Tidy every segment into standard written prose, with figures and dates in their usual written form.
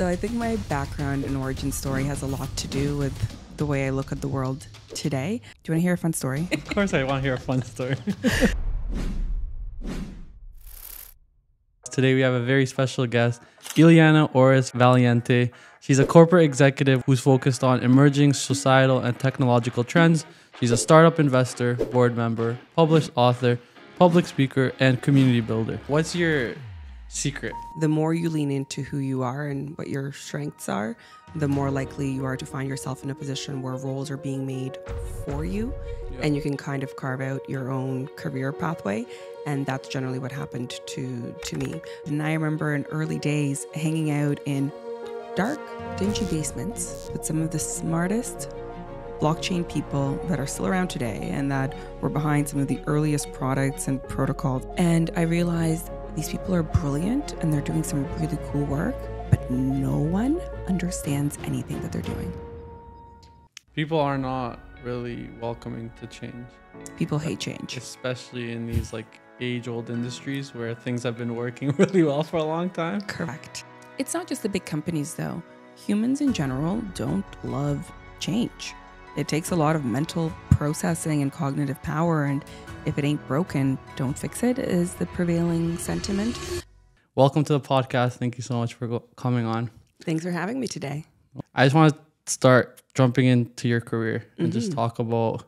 So I think my background and origin story has a lot to do with the way I look at the world today. Do you want to hear a fun story? Of course I want to hear a fun story. Today we have a very special guest, Iliana Oris Valiente. She's a corporate executive who's focused on emerging societal and technological trends. She's a startup investor, board member, published author, public speaker, and community builder. What's your secret? The more you lean into who you are and what your strengths are, the more likely you are to find yourself in a position where roles are being made for you, and you can kind of carve out your own career pathway. And that's generally what happened to me. And I remember in early days hanging out in dark, dingy basements with some of the smartest blockchain people that are still around today and that were behind some of the earliest products and protocols. And I realized these people are brilliant and they're doing some really cool work, but no one understands anything that they're doing. People are not really welcoming to change. People hate change. Especially in these like age-old industries where things have been working really well for a long time. Correct. It's not just the big companies though. Humans in general don't love change. It takes a lot of mental processing and cognitive power, and if it ain't broken, don't fix it is the prevailing sentiment. Welcome to the podcast. Thank you so much for coming on. Thanks for having me today. I just want to start jumping into your career and just talk about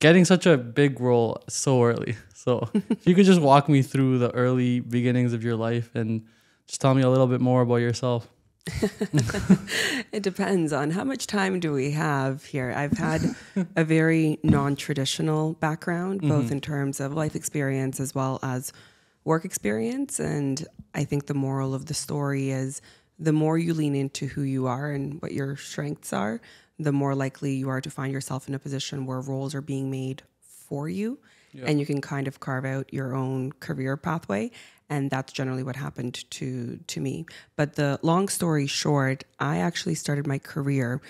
getting such a big role so early. So if you could just walk me through the early beginnings of your life and just tell me a little bit more about yourself. It depends on how much time do we have here. I've had a very non-traditional background, both in terms of life experience as well as work experience. And I think the moral of the story is the more you lean into who you are and what your strengths are, the more likely you are to find yourself in a position where roles are being made for you, and you can kind of carve out your own career pathway. And that's generally what happened to me. But the long story short, I actually started my career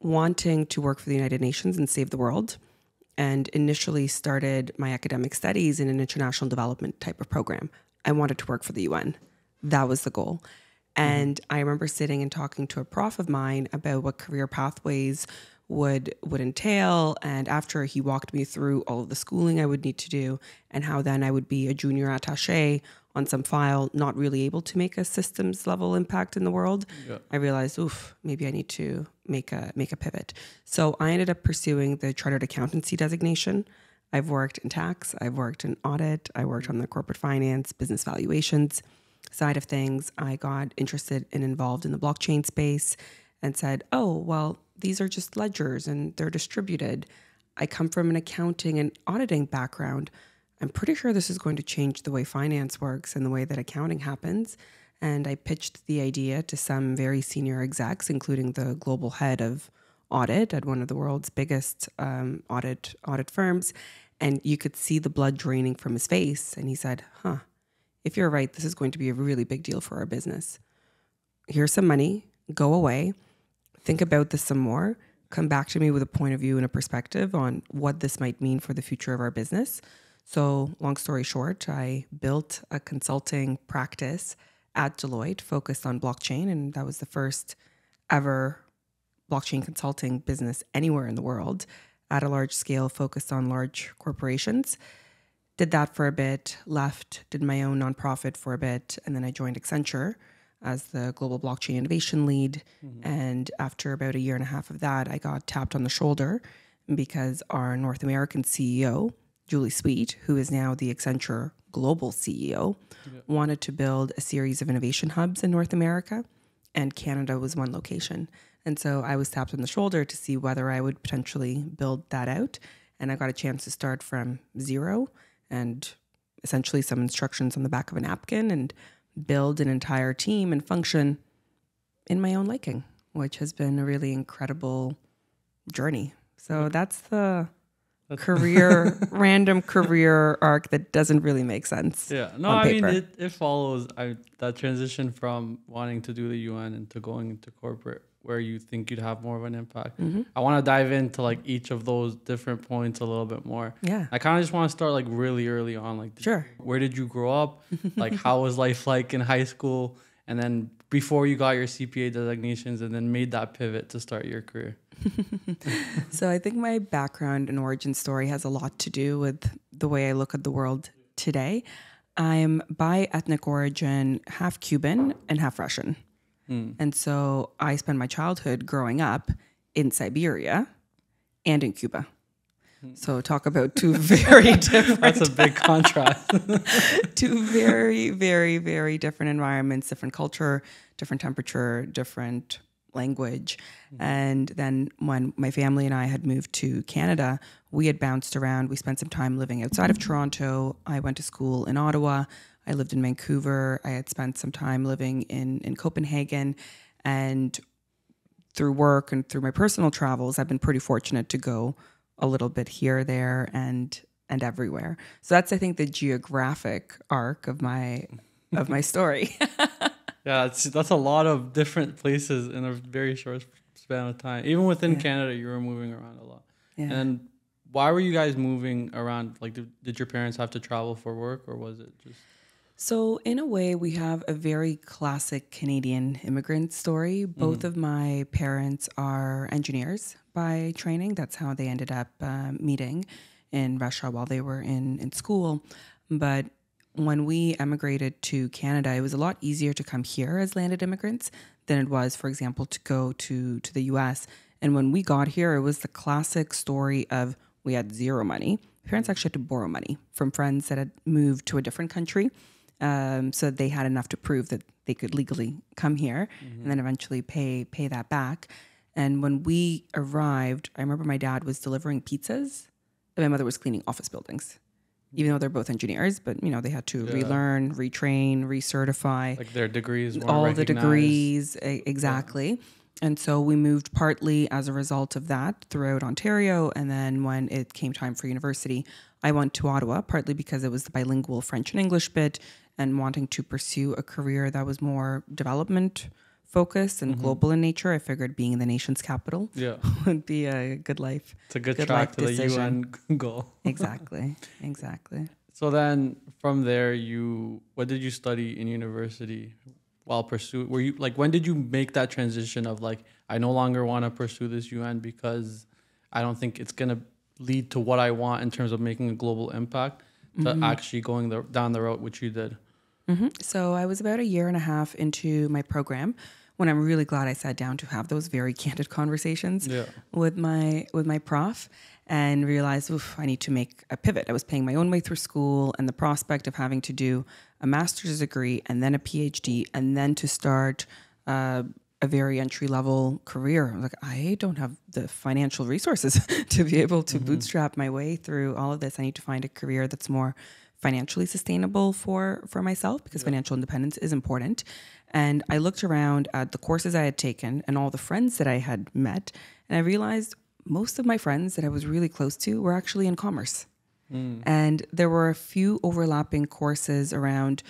wanting to work for the United Nations and save the world, and initially started my academic studies in an international development type of program. I wanted to work for the UN. That was the goal. And I remember sitting and talking to a prof of mine about what career pathways would entail. And after he walked me through all of the schooling I would need to do and how then I would be a junior attaché on some file, not really able to make a systems level impact in the world, I realized, oof, maybe I need to make a pivot. So I ended up pursuing the chartered accountancy designation. I've worked in tax, I've worked in audit, I worked on the corporate finance, business valuations side of things. I got interested and involved in the blockchain space and said, oh, well, these are just ledgers and they're distributed. I come from an accounting and auditing background. I'm pretty sure this is going to change the way finance works and the way that accounting happens. And I pitched the idea to some very senior execs, including the global head of audit at one of the world's biggest audit firms. And you could see the blood draining from his face. And he said, huh, if you're right, this is going to be a really big deal for our business. Here's some money, go away, think about this some more, come back to me with a point of view and a perspective on what this might mean for the future of our business. So long story short, I built a consulting practice at Deloitte focused on blockchain, and that was the first ever blockchain consulting business anywhere in the world at a large scale focused on large corporations. Did that for a bit, left, did my own nonprofit for a bit, and then I joined Accenture as the global blockchain innovation lead. And after about a year and a half of that, I got tapped on the shoulder because our North American CEO, Julie Sweet, who is now the Accenture global CEO, wanted to build a series of innovation hubs in North America, and Canada was one location. And so I was tapped on the shoulder to see whether I would potentially build that out. And I got a chance to start from zero and essentially some instructions on the back of a napkin and build an entire team and function in my own liking, which has been a really incredible journey. So that's the career, random career arc that doesn't really make sense. Yeah, no, I mean, it follows that transition from wanting to do the UN into going into corporate where you think you'd have more of an impact. I want to dive into like each of those different points a little bit more. Yeah. I kind of just want to start like really early on. Like, where did you grow up? Like, how was life like in high school? And then before you got your CPA designations and then made that pivot to start your career? So I think my background and origin story has a lot to do with the way I look at the world today. I'm by ethnic origin, half Cuban and half Russian. Mm. And so I spent my childhood growing up in Siberia and in Cuba. So talk about two very different... That's a big contrast. Two very, very, very different environments, different culture, different temperature, different language. Mm-hmm. And then when my family and I had moved to Canada, we had bounced around. We spent some time living outside of Toronto. I went to school in Ottawa. I lived in Vancouver. I had spent some time living in Copenhagen. And through work and through my personal travels, I've been pretty fortunate to go a little bit here, there, and everywhere. So that's, I think, the geographic arc of my story. Yeah, that's a lot of different places in a very short span of time. Even within Canada, you were moving around a lot. Yeah. And why were you guys moving around? Like, did your parents have to travel for work, or was it just... So in a way, we have a very classic Canadian immigrant story. Both of my parents are engineers by training. That's how they ended up meeting in Russia while they were in school. But when we emigrated to Canada, it was a lot easier to come here as landed immigrants than it was, for example, to go to the US. And when we got here, it was the classic story of we had zero money. Parents actually had to borrow money from friends that had moved to a different country. So they had enough to prove that they could legally come here and then eventually pay that back. And when we arrived, I remember my dad was delivering pizzas and my mother was cleaning office buildings, even though they're both engineers, but, you know, they had to relearn, retrain, recertify. Like their degrees weren't recognized. All the degrees, exactly. Yeah. And so we moved partly as a result of that throughout Ontario. And then when it came time for university, I went to Ottawa, partly because it was the bilingual French and English bit and wanting to pursue a career that was more development focused and global in nature. I figured being in the nation's capital would be a good life. It's a good track to the UN goal. Exactly. So then from there, what did you study in university? While pursuing, were you like, when did you make that transition of like, I no longer want to pursue this UN because I don't think it's going to lead to what I want in terms of making a global impact, to actually going down the road, which you did? So I was about a year and a half into my program when I'm really glad I sat down to have those very candid conversations with my prof and realized, oof, I need to make a pivot. I was paying my own way through school, and the prospect of having to do a master's degree and then a PhD and then to start a very entry-level career. I was like, I don't have the financial resources to be able to bootstrap my way through all of this. I need to find a career that's more financially sustainable for myself, because financial independence is important. And I looked around at the courses I had taken and all the friends that I had met, and I realized most of my friends that I was really close to were actually in commerce. And there were a few overlapping courses around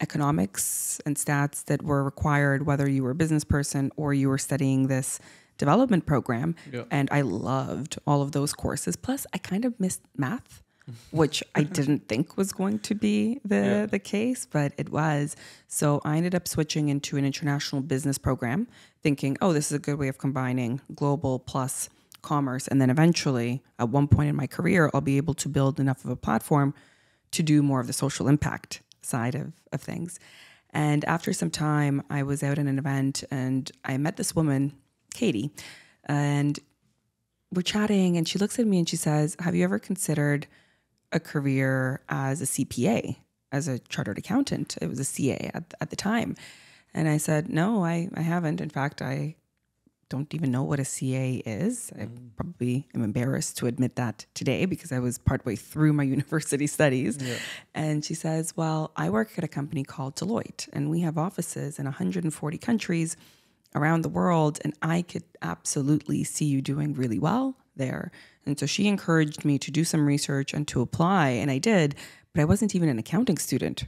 economics and stats that were required whether you were a business person or you were studying this development program. And I loved all of those courses. Plus, I kind of missed math, which I didn't think was going to be the case, but it was. So I ended up switching into an international business program, thinking, oh, this is a good way of combining global plus commerce. And then eventually, at one point in my career, I'll be able to build enough of a platform to do more of the social impact side of things. And after some time, I was out at an event and I met this woman, Katie, and we're chatting and she looks at me and she says, have you ever considered a career as a CPA, as a chartered accountant? It was a CA at the time. And I said, no, I haven't. In fact, I don't even know what a CA is. I probably am embarrassed to admit that today because I was partway through my university studies. And she says, well, I work at a company called Deloitte and we have offices in 140 countries around the world, and I could absolutely see you doing really well there. And so she encouraged me to do some research and to apply, and I did, but I wasn't even an accounting student.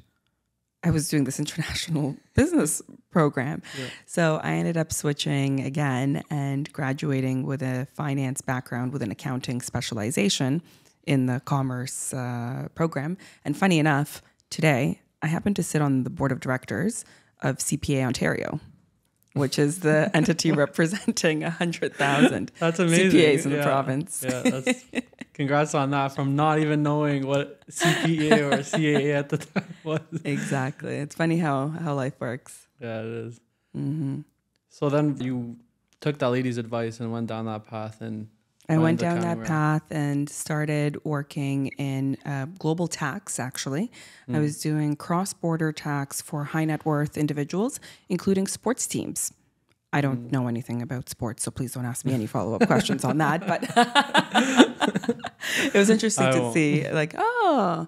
I was doing this international business program. So I ended up switching again and graduating with a finance background with an accounting specialization in the commerce program. And funny enough, today I happen to sit on the board of directors of CPA Ontario, which is the entity representing 100,000 CPAs in the province. Yeah, that's, congrats on that, from not even knowing what CPA or CAA at the time was. Exactly. It's funny how life works. Yeah, it is. Mm-hmm. So then you took that lady's advice and went down that path. And I went down that path and started working in global tax, actually. Mm. I was doing cross-border tax for high net worth individuals, including sports teams. I don't know anything about sports, so please don't ask me any follow-up questions on that. But it was interesting to see, like, oh,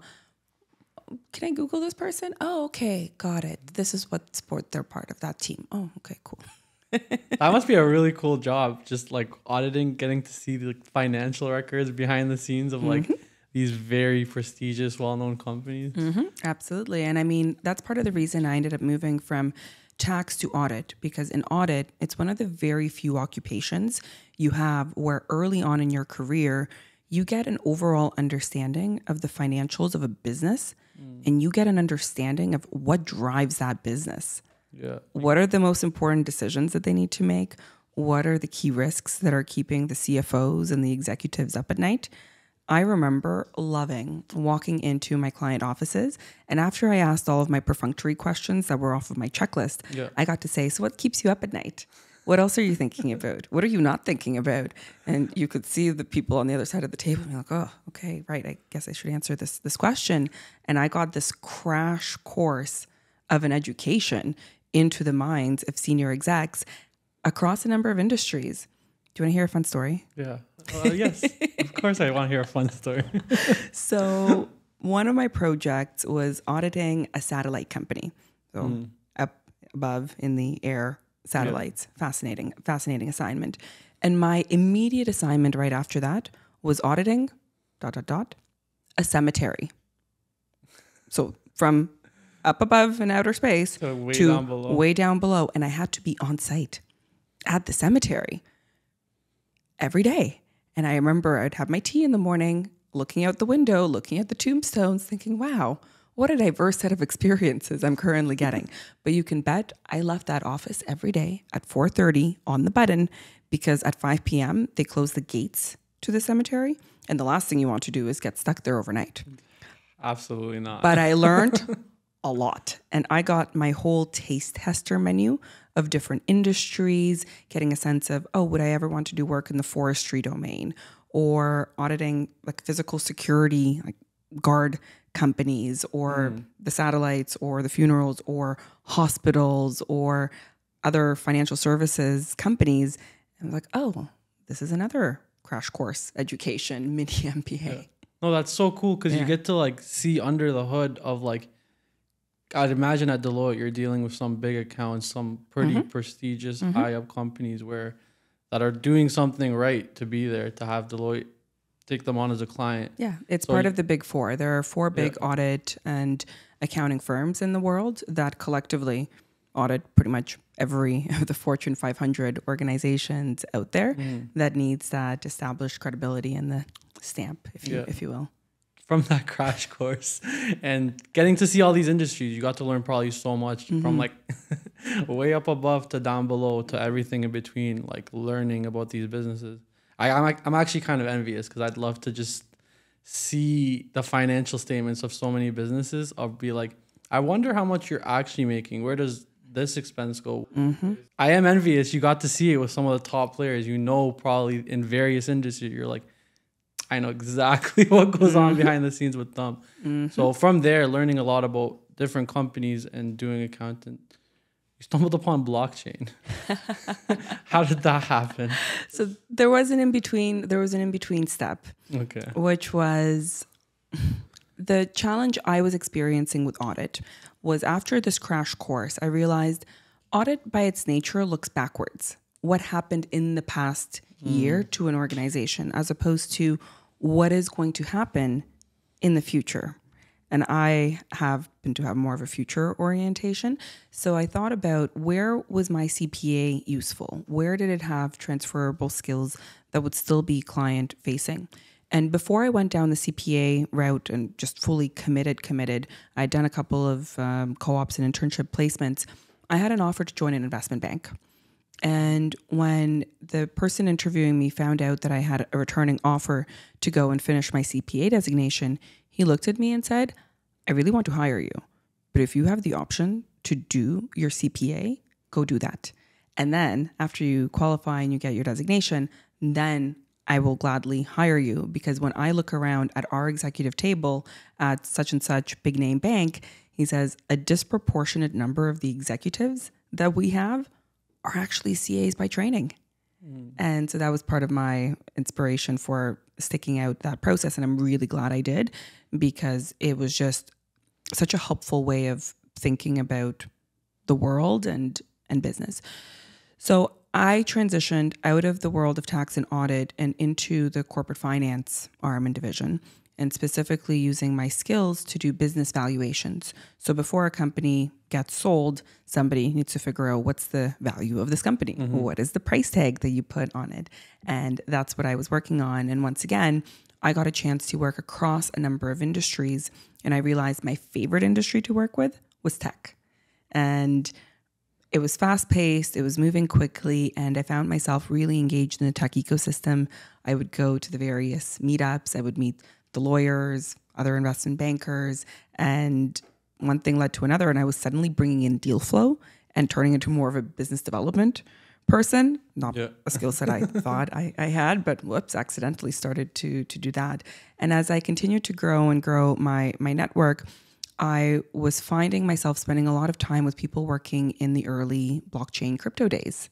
can I Google this person? Oh, okay, got it. This is what sport they're part of, that team. Oh, okay, cool. That must be a really cool job, just like auditing, getting to see the financial records behind the scenes of like these very prestigious, well-known companies. Absolutely. And I mean, that's part of the reason I ended up moving from tax to audit, because in audit, it's one of the very few occupations you have where early on in your career, you get an overall understanding of the financials of a business and you get an understanding of what drives that business. Yeah. What are the most important decisions that they need to make? What are the key risks that are keeping the CFOs and the executives up at night? I remember loving walking into my client offices, and after I asked all of my perfunctory questions that were off of my checklist, I got to say, so what keeps you up at night? What else are you thinking about? What are you not thinking about? And you could see the people on the other side of the table and be like, oh, okay, right, I guess I should answer this question. And I got this crash course of an education into the minds of senior execs across a number of industries. Do you want to hear a fun story? Yeah. Yes, of course I want to hear a fun story. So one of my projects was auditing a satellite company. So up above in the air, satellites. Yeah. Fascinating, fascinating assignment. And my immediate assignment right after that was auditing, ... a cemetery. So from up above in outer space so way down below. And I had to be on site at the cemetery every day. And I remember I'd have my tea in the morning, looking out the window, looking at the tombstones, thinking, wow, what a diverse set of experiences I'm currently getting. But you can bet I left that office every day at 4:30 on the button, because at 5 p.m. they close the gates to the cemetery. And the last thing you want to do is get stuck there overnight. Absolutely not. But I learned a lot. And I got my whole taste tester menu of different industries, getting a sense of, oh, would I ever want to do work in the forestry domain, or auditing like physical security, like guard companies, or the satellites, or the funerals, or hospitals, or other financial services companies. And I'm like, oh, this is another crash course education, mini MBA. Yeah. No, that's so cool, because you get to like see under the hood of like, I'd imagine at Deloitte, you're dealing with some big accounts, some pretty prestigious, high-up companies that are doing something right to be there, to have Deloitte take them on as a client. Yeah, it's part of the big four. There are four big audit and accounting firms in the world that collectively audit pretty much every of the Fortune 500 organizations out there that needs that established credibility and the stamp, if you will. From that crash course and getting to see all these industries, you got to learn probably so much from like way up above to down below to everything in between, like learning about these businesses. I'm actually kind of envious, because I'd love to just see the financial statements of so many businesses. I'll be like, I wonder how much you're actually making. Where does this expense go? I am envious. You got to see it with some of the top players, you know, probably in various industries. You're like, I know exactly what goes on behind the scenes with them. So from there, learning a lot about different companies and doing accounting, you stumbled upon blockchain. How did that happen? So there was an in-between. There was an in-between step, which was the challenge I was experiencing with audit was, after this crash course, I realized audit by its nature looks backwards. What happened in the past year to an organization, as opposed to what is going to happen in the future. And I have been to have more of a future orientation. So I thought about, where was my CPA useful? Where did it have transferable skills that would still be client facing? And before I went down the CPA route and just fully committed, I'd done a couple of co-ops and internship placements. I had an offer to join an investment bank. And when the person interviewing me found out that I had a returning offer to go and finish my CPA designation, he looked at me and said, I really want to hire you, but if you have the option to do your CPA, go do that. And then after you qualify and you get your designation, then I will gladly hire you. Because when I look around at our executive table at such and such big name bank, he says a disproportionate number of the executives that we have are actually CAs by training. Mm. And so that was part of my inspiration for sticking out that process. And I'm really glad I did, because it was just such a helpful way of thinking about the world and business. So I transitioned out of the world of tax and audit and into the corporate finance arm and division, and specifically using my skills to do business valuations. So before a company gets sold, somebody needs to figure out what's the value of this company. Mm-hmm. What is the price tag that you put on it? And that's what I was working on. And once again, I got a chance to work across a number of industries, and I realized my favorite industry to work with was tech. And it was fast-paced, it was moving quickly, and I found myself really engaged in the tech ecosystem. I would go to the various meetups, I would meet the lawyers, other investment bankers, and one thing led to another, and I was suddenly bringing in deal flow and turning into more of a business development person. Not a skill set I thought I had, but whoops, accidentally started to do that. And as I continued to grow and grow my network, I was finding myself spending a lot of time with people working in the early blockchain crypto days.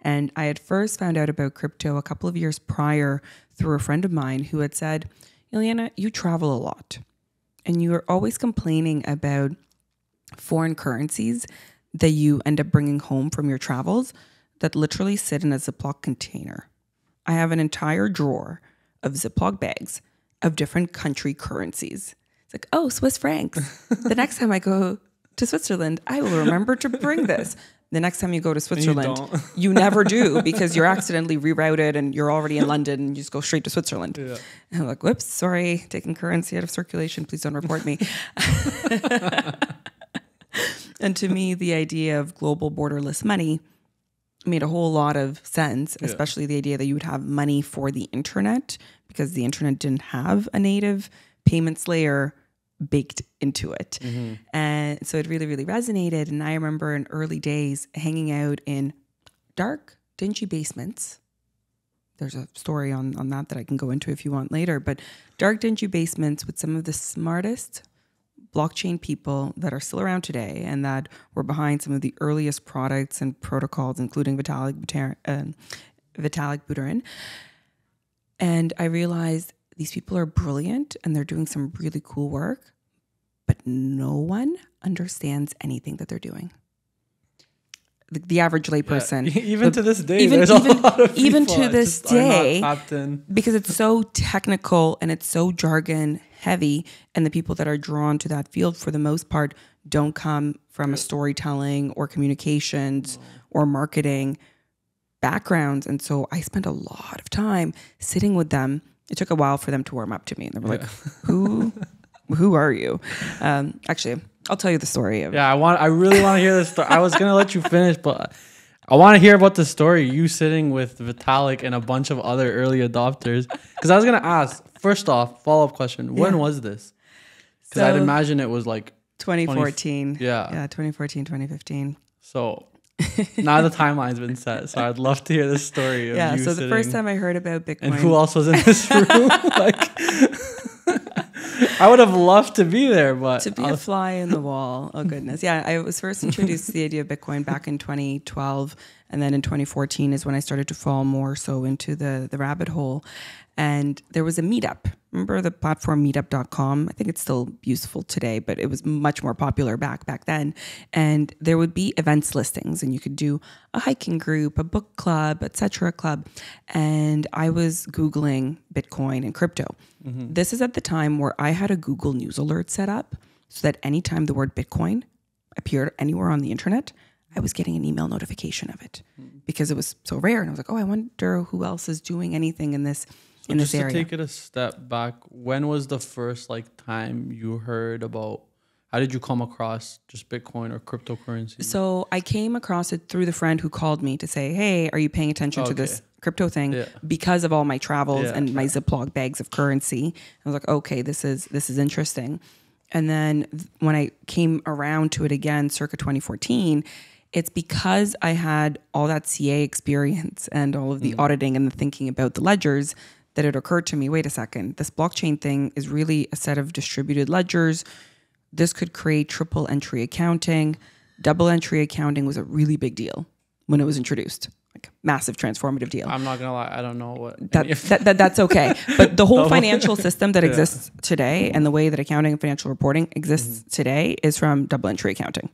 And I had first found out about crypto a couple of years prior through a friend of mine who had said, Iliana, you travel a lot and you are always complaining about foreign currencies that you end up bringing home from your travels that literally sit in a Ziploc container. I have an entire drawer of Ziploc bags of different country currencies. Like, oh, Swiss francs. The next time I go to Switzerland, I will remember to bring this. The next time you go to Switzerland, you never do, because you're accidentally rerouted and you're already in London and you just go straight to Switzerland. Yeah. And I'm like, whoops, sorry, taking currency out of circulation. Please don't report me. And to me, the idea of global borderless money made a whole lot of sense, especially the idea that you would have money for the internet, because the internet didn't have a native payments layer baked into it. Mm-hmm. And so it really, really resonated. And I remember in early days hanging out in dark, dingy basements. There's a story on that I can go into if you want later, but dark, dingy basements with some of the smartest blockchain people that are still around today and that were behind some of the earliest products and protocols, including Vitalik Buterin. And I realized these people are brilliant and they're doing some really cool work, but no one understands anything that they're doing. The average layperson. Yeah, even to this day, there's a lot of people. Even to this day, because it's so technical and it's so jargon heavy, and the people that are drawn to that field for the most part don't come from a storytelling or communications or marketing backgrounds. And so I spent a lot of time sitting with them. It took a while for them to warm up to me. And they were like, who are you? Actually, I'll tell you the story. I really want to hear this story. I was going to let you finish, but I want to hear about the story. You sitting with Vitalik and a bunch of other early adopters. Because I was going to ask, first off, follow-up question. When was this? Because I'd imagine it was like 2014. Yeah, 2014, 2015. So now the timeline's been set, so I'd love to hear the story of you so the first time I heard about Bitcoin. And who else was in this room? I would have loved to be there, but to be a fly in the wall. Oh goodness. Yeah, I was first introduced to the idea of Bitcoin back in 2012, and then in 2014 is when I started to fall more so into the rabbit hole. And there was a meetup. Remember the platform meetup.com? I think it's still useful today, but it was much more popular back then. And there would be events listings, and you could do a hiking group, a book club, etc. club. And I was Googling Bitcoin and crypto. Mm-hmm. This is at the time where I had a Google News alert set up so that anytime the word Bitcoin appeared anywhere on the internet, I was getting an email notification of it because it was so rare. And I was like, oh, I wonder who else is doing anything in this area. Just to take it a step back, when was the first time you heard about How did you come across just Bitcoin or cryptocurrency? So I came across it through the friend who called me to say, hey, are you paying attention to this crypto thing? Because of all my travels and my Ziploc bags of currency. I was like, okay, this is interesting. And then when I came around to it again, circa 2014, it's because I had all that CA experience and all of the auditing and the thinking about the ledgers that it occurred to me, wait a second, this blockchain thing is really a set of distributed ledgers. This could create triple entry accounting. Double entry accounting was a really big deal when it was introduced. Like massive transformative deal. I'm not gonna lie, I don't know what that's okay. But the whole financial system that exists today and the way that accounting and financial reporting exists today is from double entry accounting.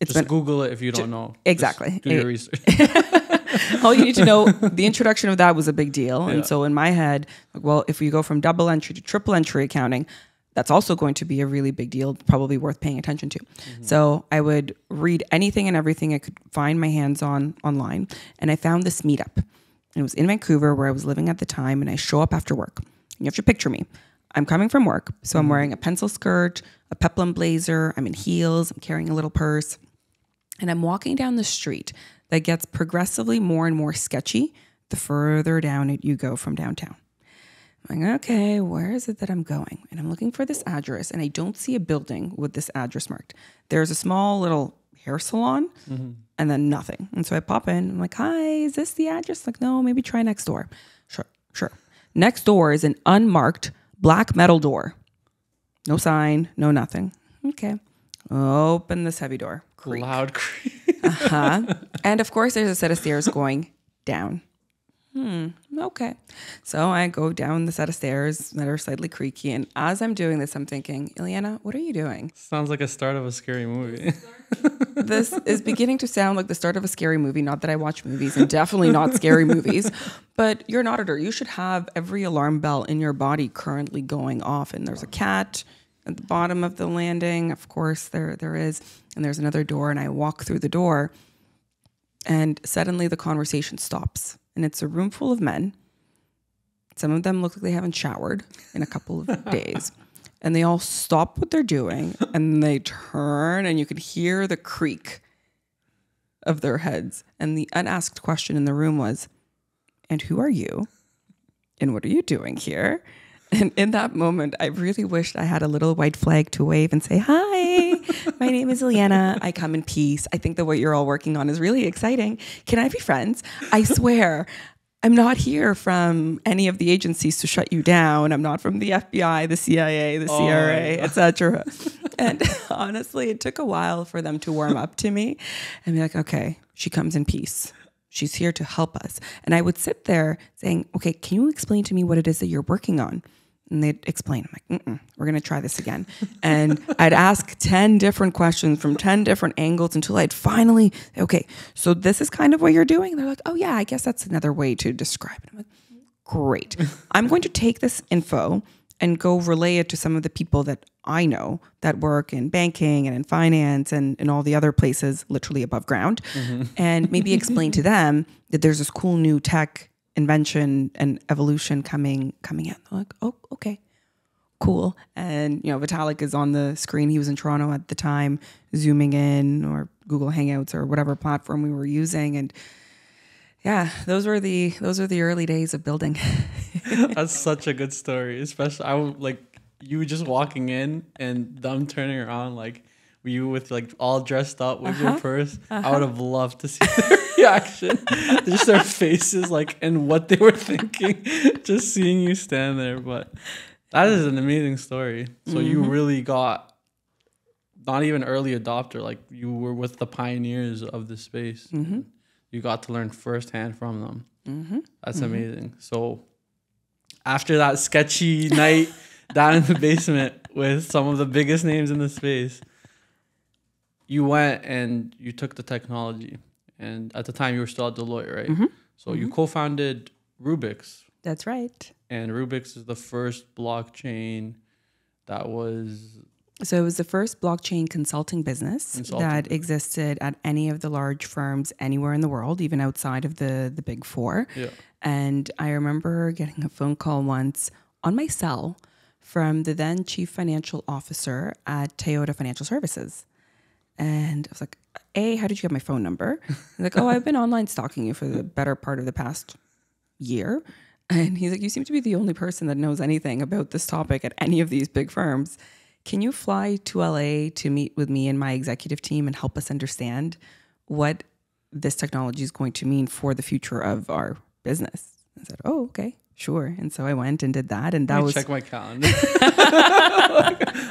It's just Google it if you don't know. Exactly. Just do your research. All you need to know, the introduction of that was a big deal. And so in my head, well, if we go from double entry to triple entry accounting, that's also going to be a really big deal, probably worth paying attention to. So I would read anything and everything I could find my hands on online. And I found this meetup. And it was in Vancouver where I was living at the time. And I show up after work. And you have to picture me. I'm coming from work. So I'm wearing a pencil skirt, a peplum blazer. I'm in heels. I'm carrying a little purse. And I'm walking down the street that gets progressively more and more sketchy the further down you go from downtown. I'm like, okay, where is it that I'm going? And I'm looking for this address, and I don't see a building with this address marked. There's a small little hair salon, and then nothing. And so I pop in. I'm like, hi, is this the address? Like, no, maybe try next door. Sure. Next door is an unmarked black metal door. No sign, no nothing. Okay. Open this heavy door. Creak. Loud creak. And of course, there's a set of stairs going down. Okay. So I go down the set of stairs that are slightly creaky. And as I'm doing this, I'm thinking, Iliana, what are you doing? Sounds like a start of a scary movie. This is beginning to sound like the start of a scary movie. Not that I watch movies and definitely not scary movies, but you're an auditor. You should have every alarm bell in your body currently going off. And there's a cat at the bottom of the landing. Of course there is. And there's another door. And I walk through the door and suddenly the conversation stops. And it's a room full of men. Some of them look like they haven't showered in a couple of days. And they all stop what they're doing and they turn and you can hear the creak of their heads. And the unasked question in the room was, and who are you? And what are you doing here? And in that moment, I really wished I had a little white flag to wave and say, hi, my name is Iliana. I come in peace. I think that what you're all working on is really exciting. Can I be friends? I swear, I'm not here from any of the agencies to shut you down. I'm not from the FBI, the CIA, the CRA, etc. And honestly, it took a while for them to warm up to me and be like, okay, she comes in peace. She's here to help us. And I would sit there saying, okay, can you explain to me what it is that you're working on? And they'd explain. I'm like, we're going to try this again. And I'd ask 10 different questions from 10 different angles until I'd finally, okay, so this is kind of what you're doing. And they're like, oh yeah, I guess that's another way to describe it. I'm like, great. I'm going to take this info and go relay it to some of the people that I know that work in banking and in finance and in all the other places literally above ground. And maybe explain to them that there's this cool new tech invention and evolution coming in. They're like, oh, okay, cool. And you know, Vitalik is on the screen. He was in Toronto at the time, zooming in or Google Hangouts or whatever platform we were using. And yeah, those were the early days of building. That's such a good story. Especially, I would like you just walking in and them turning around like you with like all dressed up with your purse. I would have loved to see their reaction, just their faces, like, and what they were thinking, just seeing you stand there. But that is an amazing story. So you really got not even early adopter, like you were with the pioneers of the space. You got to learn firsthand from them. That's amazing. So after that sketchy night down in the basement with some of the biggest names in the space, you went and you took the technology. And at the time, you were still at Deloitte, right? So you co-founded Rubix. That's right. And Rubix is the first blockchain that was... So it was the first blockchain consulting business that existed at any of the large firms anywhere in the world, even outside of the big four. And I remember getting a phone call once on my cell from the then chief financial officer at Toyota Financial Services. And I was like, A, how did you get my phone number? He's like, oh, I've been online stalking you for the better part of the past year. And he's like, you seem to be the only person that knows anything about this topic at any of these big firms. Can you fly to LA to meet with me and my executive team and help us understand what this technology is going to mean for the future of our business? I said, oh, okay, sure. And so I went and did that. And that was... Check my calendar.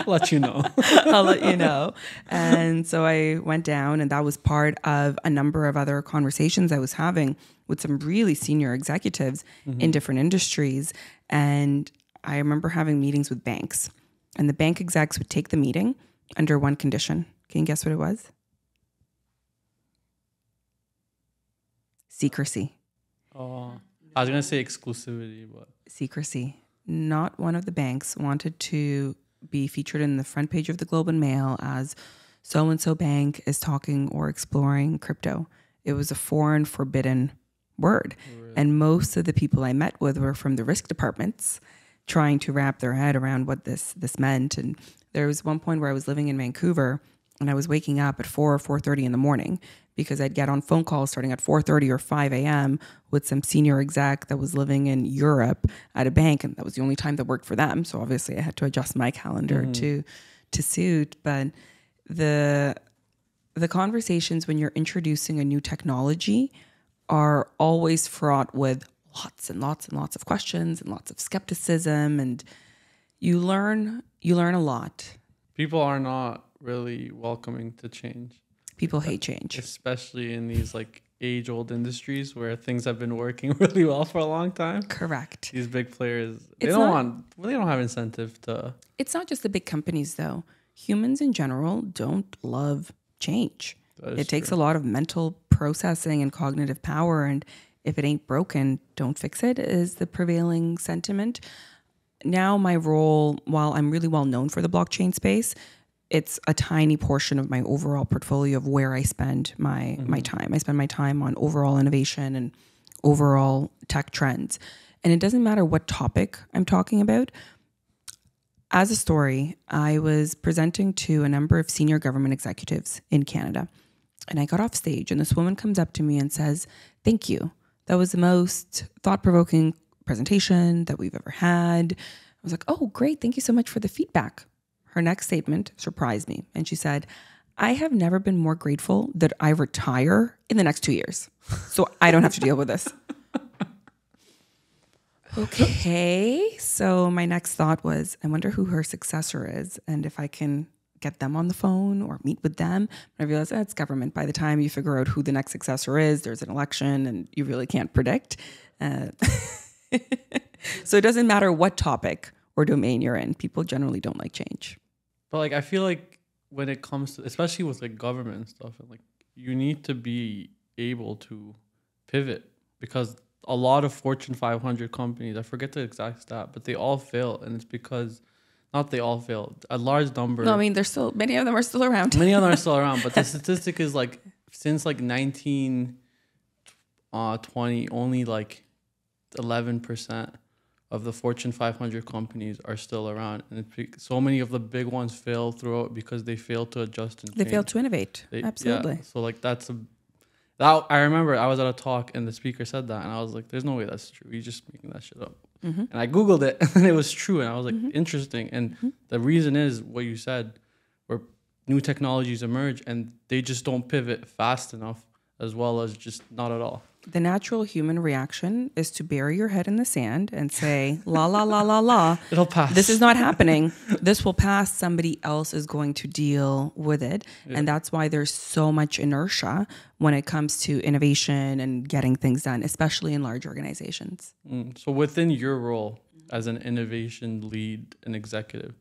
Let you know. I'll let you know. And so I went down, and that was part of a number of other conversations I was having with some really senior executives in different industries. And I remember having meetings with banks, and the bank execs would take the meeting under one condition. Can you guess what it was? Secrecy. Oh, I was going to say exclusivity, but... Secrecy. Not one of the banks wanted to be featured in the front page of the Globe and Mail as so-and-so bank is talking or exploring crypto. It was a foreign, forbidden word. Really? And most of the people I met with were from the risk departments trying to wrap their head around what this meant. And there was one point where I was living in Vancouver and I was waking up at 4 or 4:30 in the morning because I'd get on phone calls starting at 4:30 or 5 a.m. with some senior exec that was living in Europe at a bank, and that was the only time that worked for them. So obviously I had to adjust my calendar to suit. But the conversations when you're introducing a new technology are always fraught with lots and lots and lots of questions and lots of skepticism, and you learn a lot. People are not really welcoming to change. People hate change, especially in these like age-old industries where things have been working really well for a long time. Correct. These big players, they don't have incentive to. It's not just the big companies though. Humans in general don't love change. It takes a lot of mental processing and cognitive power, and if it ain't broken, don't fix it is the prevailing sentiment. Now my role, while I'm really well known for the blockchain space, it's a tiny portion of my overall portfolio of where I spend my time. I spend my time on overall innovation and overall tech trends. And it doesn't matter what topic I'm talking about. As a story, I was presenting to a number of senior government executives in Canada, and I got off stage and this woman comes up to me and says, "Thank you. That was the most thought-provoking presentation that we've ever had." I was like, oh, great. Thank you so much for the feedback. Her next statement surprised me. And she said, "I have never been more grateful that I retire in the next 2 years. So I don't have to deal with this." Okay. So my next thought was, I wonder who her successor is and if I can get them on the phone or meet with them. But I realized it's government. By the time you figure out who the next successor is, there's an election and you really can't predict. So it doesn't matter what topic or domain you're in. People generally don't like change. But like, I feel like when it comes to, especially with like government and stuff, and like you need to be able to pivot because a lot of Fortune 500 companies, I forget the exact stat, but they all fail. And it's because not they all failed. A large number. No, I mean, there's still, many of them are still around. Many of them are still around. But the statistic is like, since like 1920, only like 11% of the Fortune 500 companies are still around. And so many of the big ones fail throughout because they fail to adjust and change. They fail to innovate. Absolutely. Yeah. So like that's a, I remember I was at a talk and the speaker said that and I was like, there's no way that's true. You're just making that shit up. And I Googled it and it was true. And I was like, interesting. And the reason is what you said, where new technologies emerge and they just don't pivot fast enough, as well as just not at all. The natural human reaction is to bury your head in the sand and say, la, la, la, la, la. It'll pass. This is not happening. This will pass. Somebody else is going to deal with it. Yeah. And that's why there's so much inertia when it comes to innovation and getting things done, especially in large organizations. So within your role as an innovation lead and executive,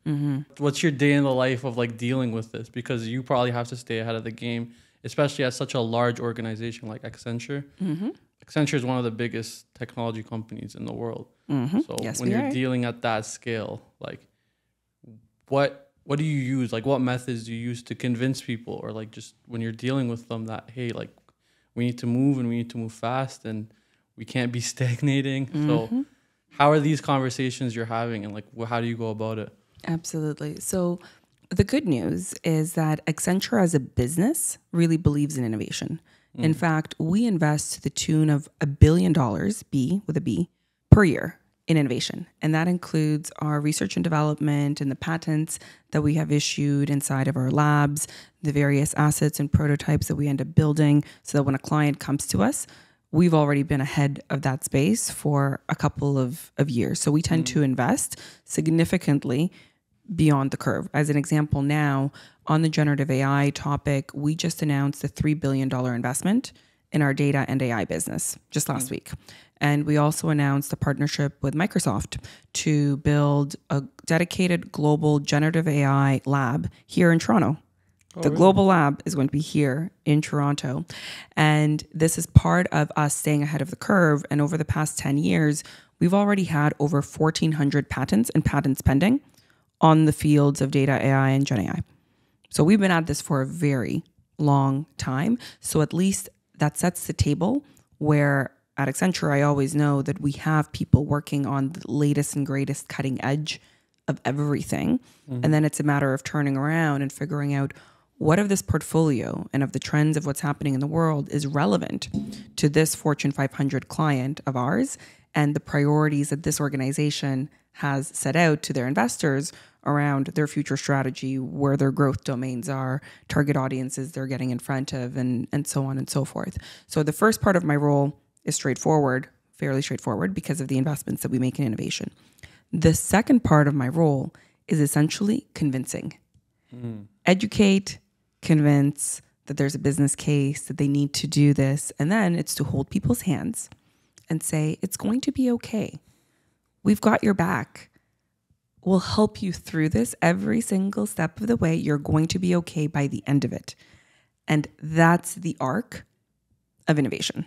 what's your day in the life of like dealing with this? Because you probably have to stay ahead of the game, especially at such a large organization like Accenture. Accenture is one of the biggest technology companies in the world. So yes, when you're dealing at that scale, like what do you use? Like what methods do you use to convince people, or like just when you're dealing with them that, hey, like we need to move and we need to move fast and we can't be stagnating. So how are these conversations you're having, and like, how do you go about it? Absolutely. So the good news is that Accenture as a business really believes in innovation. Mm. In fact, we invest to the tune of $1 billion, B with a B, per year in innovation. And that includes our research and development and the patents that we have issued inside of our labs, the various assets and prototypes that we end up building, so that when a client comes to us, we've already been ahead of that space for a couple of years. So we tend to invest significantly beyond the curve. As an example, now on the generative AI topic, we just announced a $3 billion investment in our data and AI business just last week. And we also announced a partnership with Microsoft to build a dedicated global generative AI lab here in Toronto. The global lab is going to be here in Toronto. And this is part of us staying ahead of the curve. And over the past 10 years, we've already had over 1,400 patents and patents pending on the fields of data AI and Gen AI. So we've been at this for a very long time. So at least that sets the table where at Accenture, I always know that we have people working on the latest and greatest cutting edge of everything. And then it's a matter of turning around and figuring out what of this portfolio and of the trends of what's happening in the world is relevant to this Fortune 500 client of ours and the priorities that this organization has set out to their investors around their future strategy, where their growth domains are, target audiences they're getting in front of, and so on and so forth. So the first part of my role is straightforward, fairly straightforward, because of the investments that we make in innovation. The second part of my role is essentially convincing. Educate, convince that there's a business case, that they need to do this. And then it's to hold people's hands and say, it's going to be okay. We've got your back. We'll help you through this every single step of the way. You're going to be okay by the end of it. And that's the arc of innovation.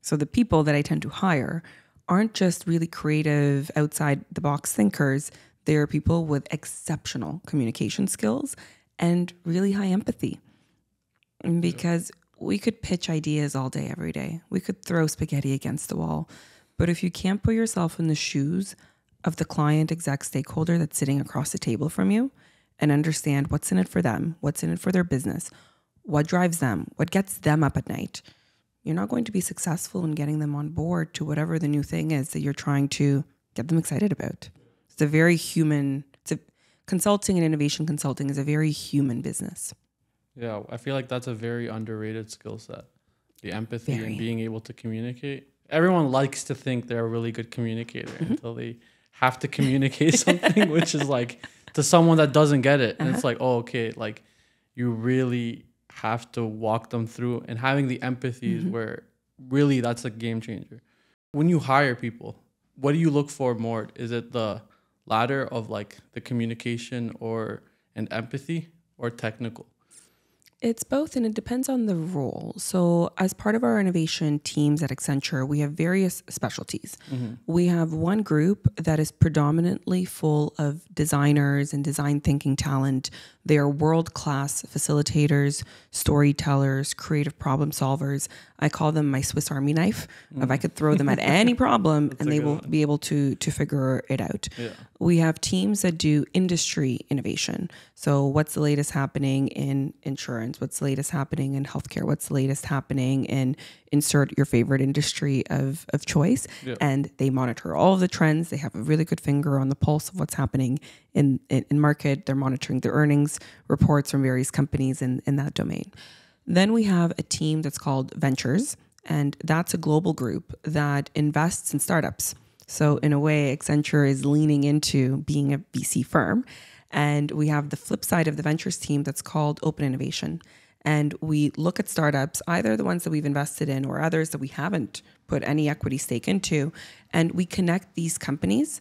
So the people that I tend to hire aren't just really creative, outside the box thinkers. They are people with exceptional communication skills and really high empathy, because we could pitch ideas all day, every day. We could throw spaghetti against the wall. But if you can't put yourself in the shoes of the client, exec, stakeholder that's sitting across the table from you and understand what's in it for them, what's in it for their business, what drives them, what gets them up at night, you're not going to be successful in getting them on board to whatever the new thing is that you're trying to get them excited about. It's a very human, consulting and innovation consulting is a very human business. Yeah, I feel like that's a very underrated skill set. The empathy and being able to communicate. Everyone likes to think they're a really good communicator until they have to communicate something, which is like to someone that doesn't get it. And it's like, oh, okay, like you really have to walk them through, and having the empathy is where really that's a game changer. When you hire people, what do you look for more? Is it the ladder of like the communication or and empathy, or technical? It's both, and it depends on the role. So as part of our innovation teams at Accenture, we have various specialties. We have one group that is predominantly full of designers and design thinking talent. They are world-class facilitators, storytellers, creative problem solvers. I call them my Swiss Army knife. If I could throw them at any problem and they will be able to figure it out. We have teams that do industry innovation. So what's the latest happening in insurance? What's the latest happening in healthcare? What's the latest happening in insert your favorite industry of choice? And they monitor all of the trends. They have a really good finger on the pulse of what's happening in market. They're monitoring the earnings reports from various companies in that domain. Then we have a team that's called Ventures, and that's a global group that invests in startups. So in a way, Accenture is leaning into being a VC firm. And we have the flip side of the Ventures team that's called Open Innovation. And we look at startups, either the ones that we've invested in or others that we haven't put any equity stake into, and we connect these companies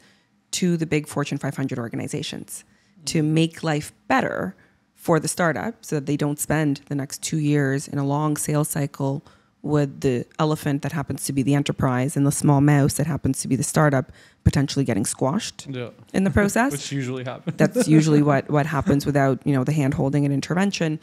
to the big Fortune 500 organizations to make life better for the startup so that they don't spend the next 2 years in a long sales cycle with the elephant that happens to be the enterprise and the small mouse that happens to be the startup potentially getting squashed in the process. Which usually happens. That's usually what happens without, you know, the hand-holding and intervention.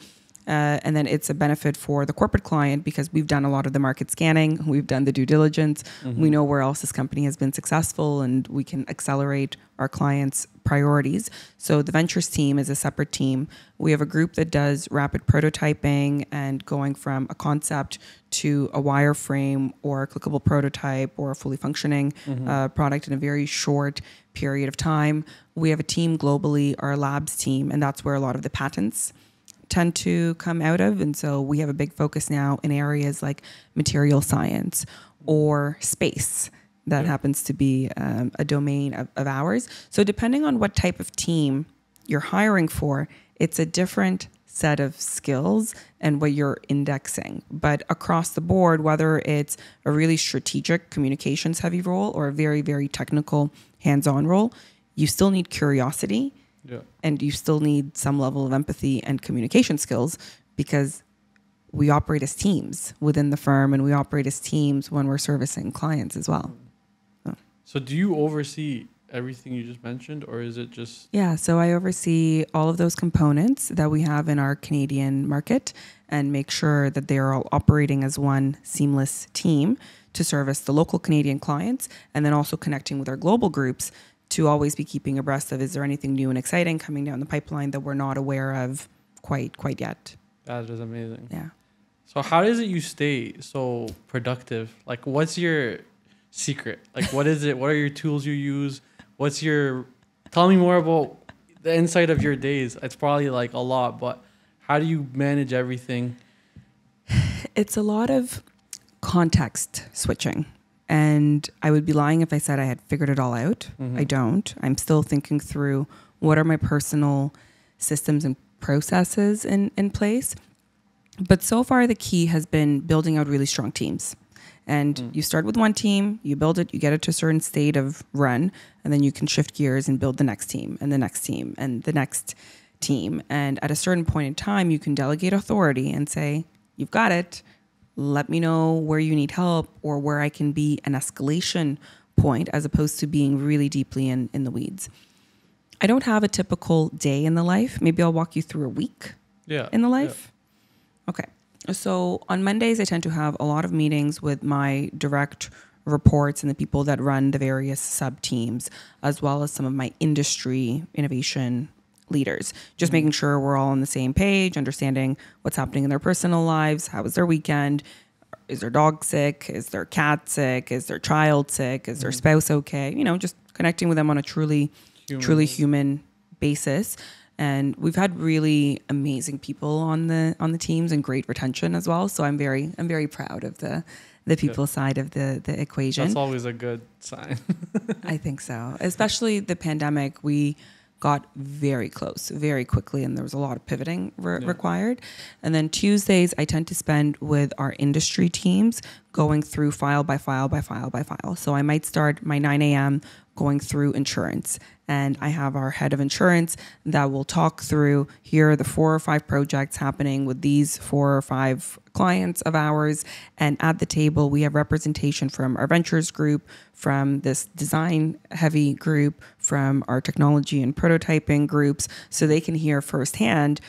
And then it's a benefit for the corporate client because we've done a lot of the market scanning, we've done the due diligence, we know where else this company has been successful, and we can accelerate our clients' priorities. So the ventures team is a separate team. We have a group that does rapid prototyping and going from a concept to a wireframe or a clickable prototype or a fully functioning product in a very short period of time. We have a team globally, our labs team, and that's where a lot of the patents tend to come out of. And so we have a big focus now in areas like material science or space. That happens to be a domain of ours. So depending on what type of team you're hiring for, it's a different set of skills and what you're indexing. But across the board, whether it's a really strategic communications heavy role or a very, very technical hands-on role, you still need curiosity and you still need some level of empathy and communication skills, because we operate as teams within the firm, and we operate as teams when we're servicing clients as well. So do you oversee everything you just mentioned, or is it just... Yeah, so I oversee all of those components that we have in our Canadian market and make sure that they're all operating as one seamless team to service the local Canadian clients, and then also connecting with our global groups to always be keeping abreast of, is there anything new and exciting coming down the pipeline that we're not aware of quite yet? That is amazing. Yeah. So how is it you stay so productive? Like, what's your... secret? Like, what is it? What are your tools you use? What's your... Tell me more about the insight of your days. It's probably like a lot, but how do you manage everything? It's a lot of context switching. And I would be lying if I said I had figured it all out. I don't. I'm still thinking through what are my personal systems and processes in place. But so far, the key has been building out really strong teams. And you start with one team, you build it, you get it to a certain state of run, and then you can shift gears and build the next team and the next team and the next team. And at a certain point in time, you can delegate authority and say, you've got it. Let me know where you need help or where I can be an escalation point, as opposed to being really deeply in the weeds. I don't have a typical day in the life. Maybe I'll walk you through a week in the life. Okay. So on Mondays, I tend to have a lot of meetings with my direct reports and the people that run the various sub-teams, as well as some of my industry innovation leaders, just making sure we're all on the same page, understanding what's happening in their personal lives, how was their weekend, is their dog sick, is their cat sick, is their child sick, is their spouse okay, you know, just connecting with them on a truly human basis. And we've had really amazing people on the teams and great retention as well. So I'm very proud of the people side of the equation. That's always a good sign. I think so. Especially the pandemic, we got very close very quickly, and there was a lot of pivoting required. And then Tuesdays, I tend to spend with our industry teams going through file by file by file by file. So I might start my 9 a.m. going through insurance. And I have our head of insurance that will talk through, here are the 4 or 5 projects happening with these 4 or 5 clients of ours. And at the table, we have representation from our ventures group, from this design heavy group, from our technology and prototyping groups, so they can hear firsthand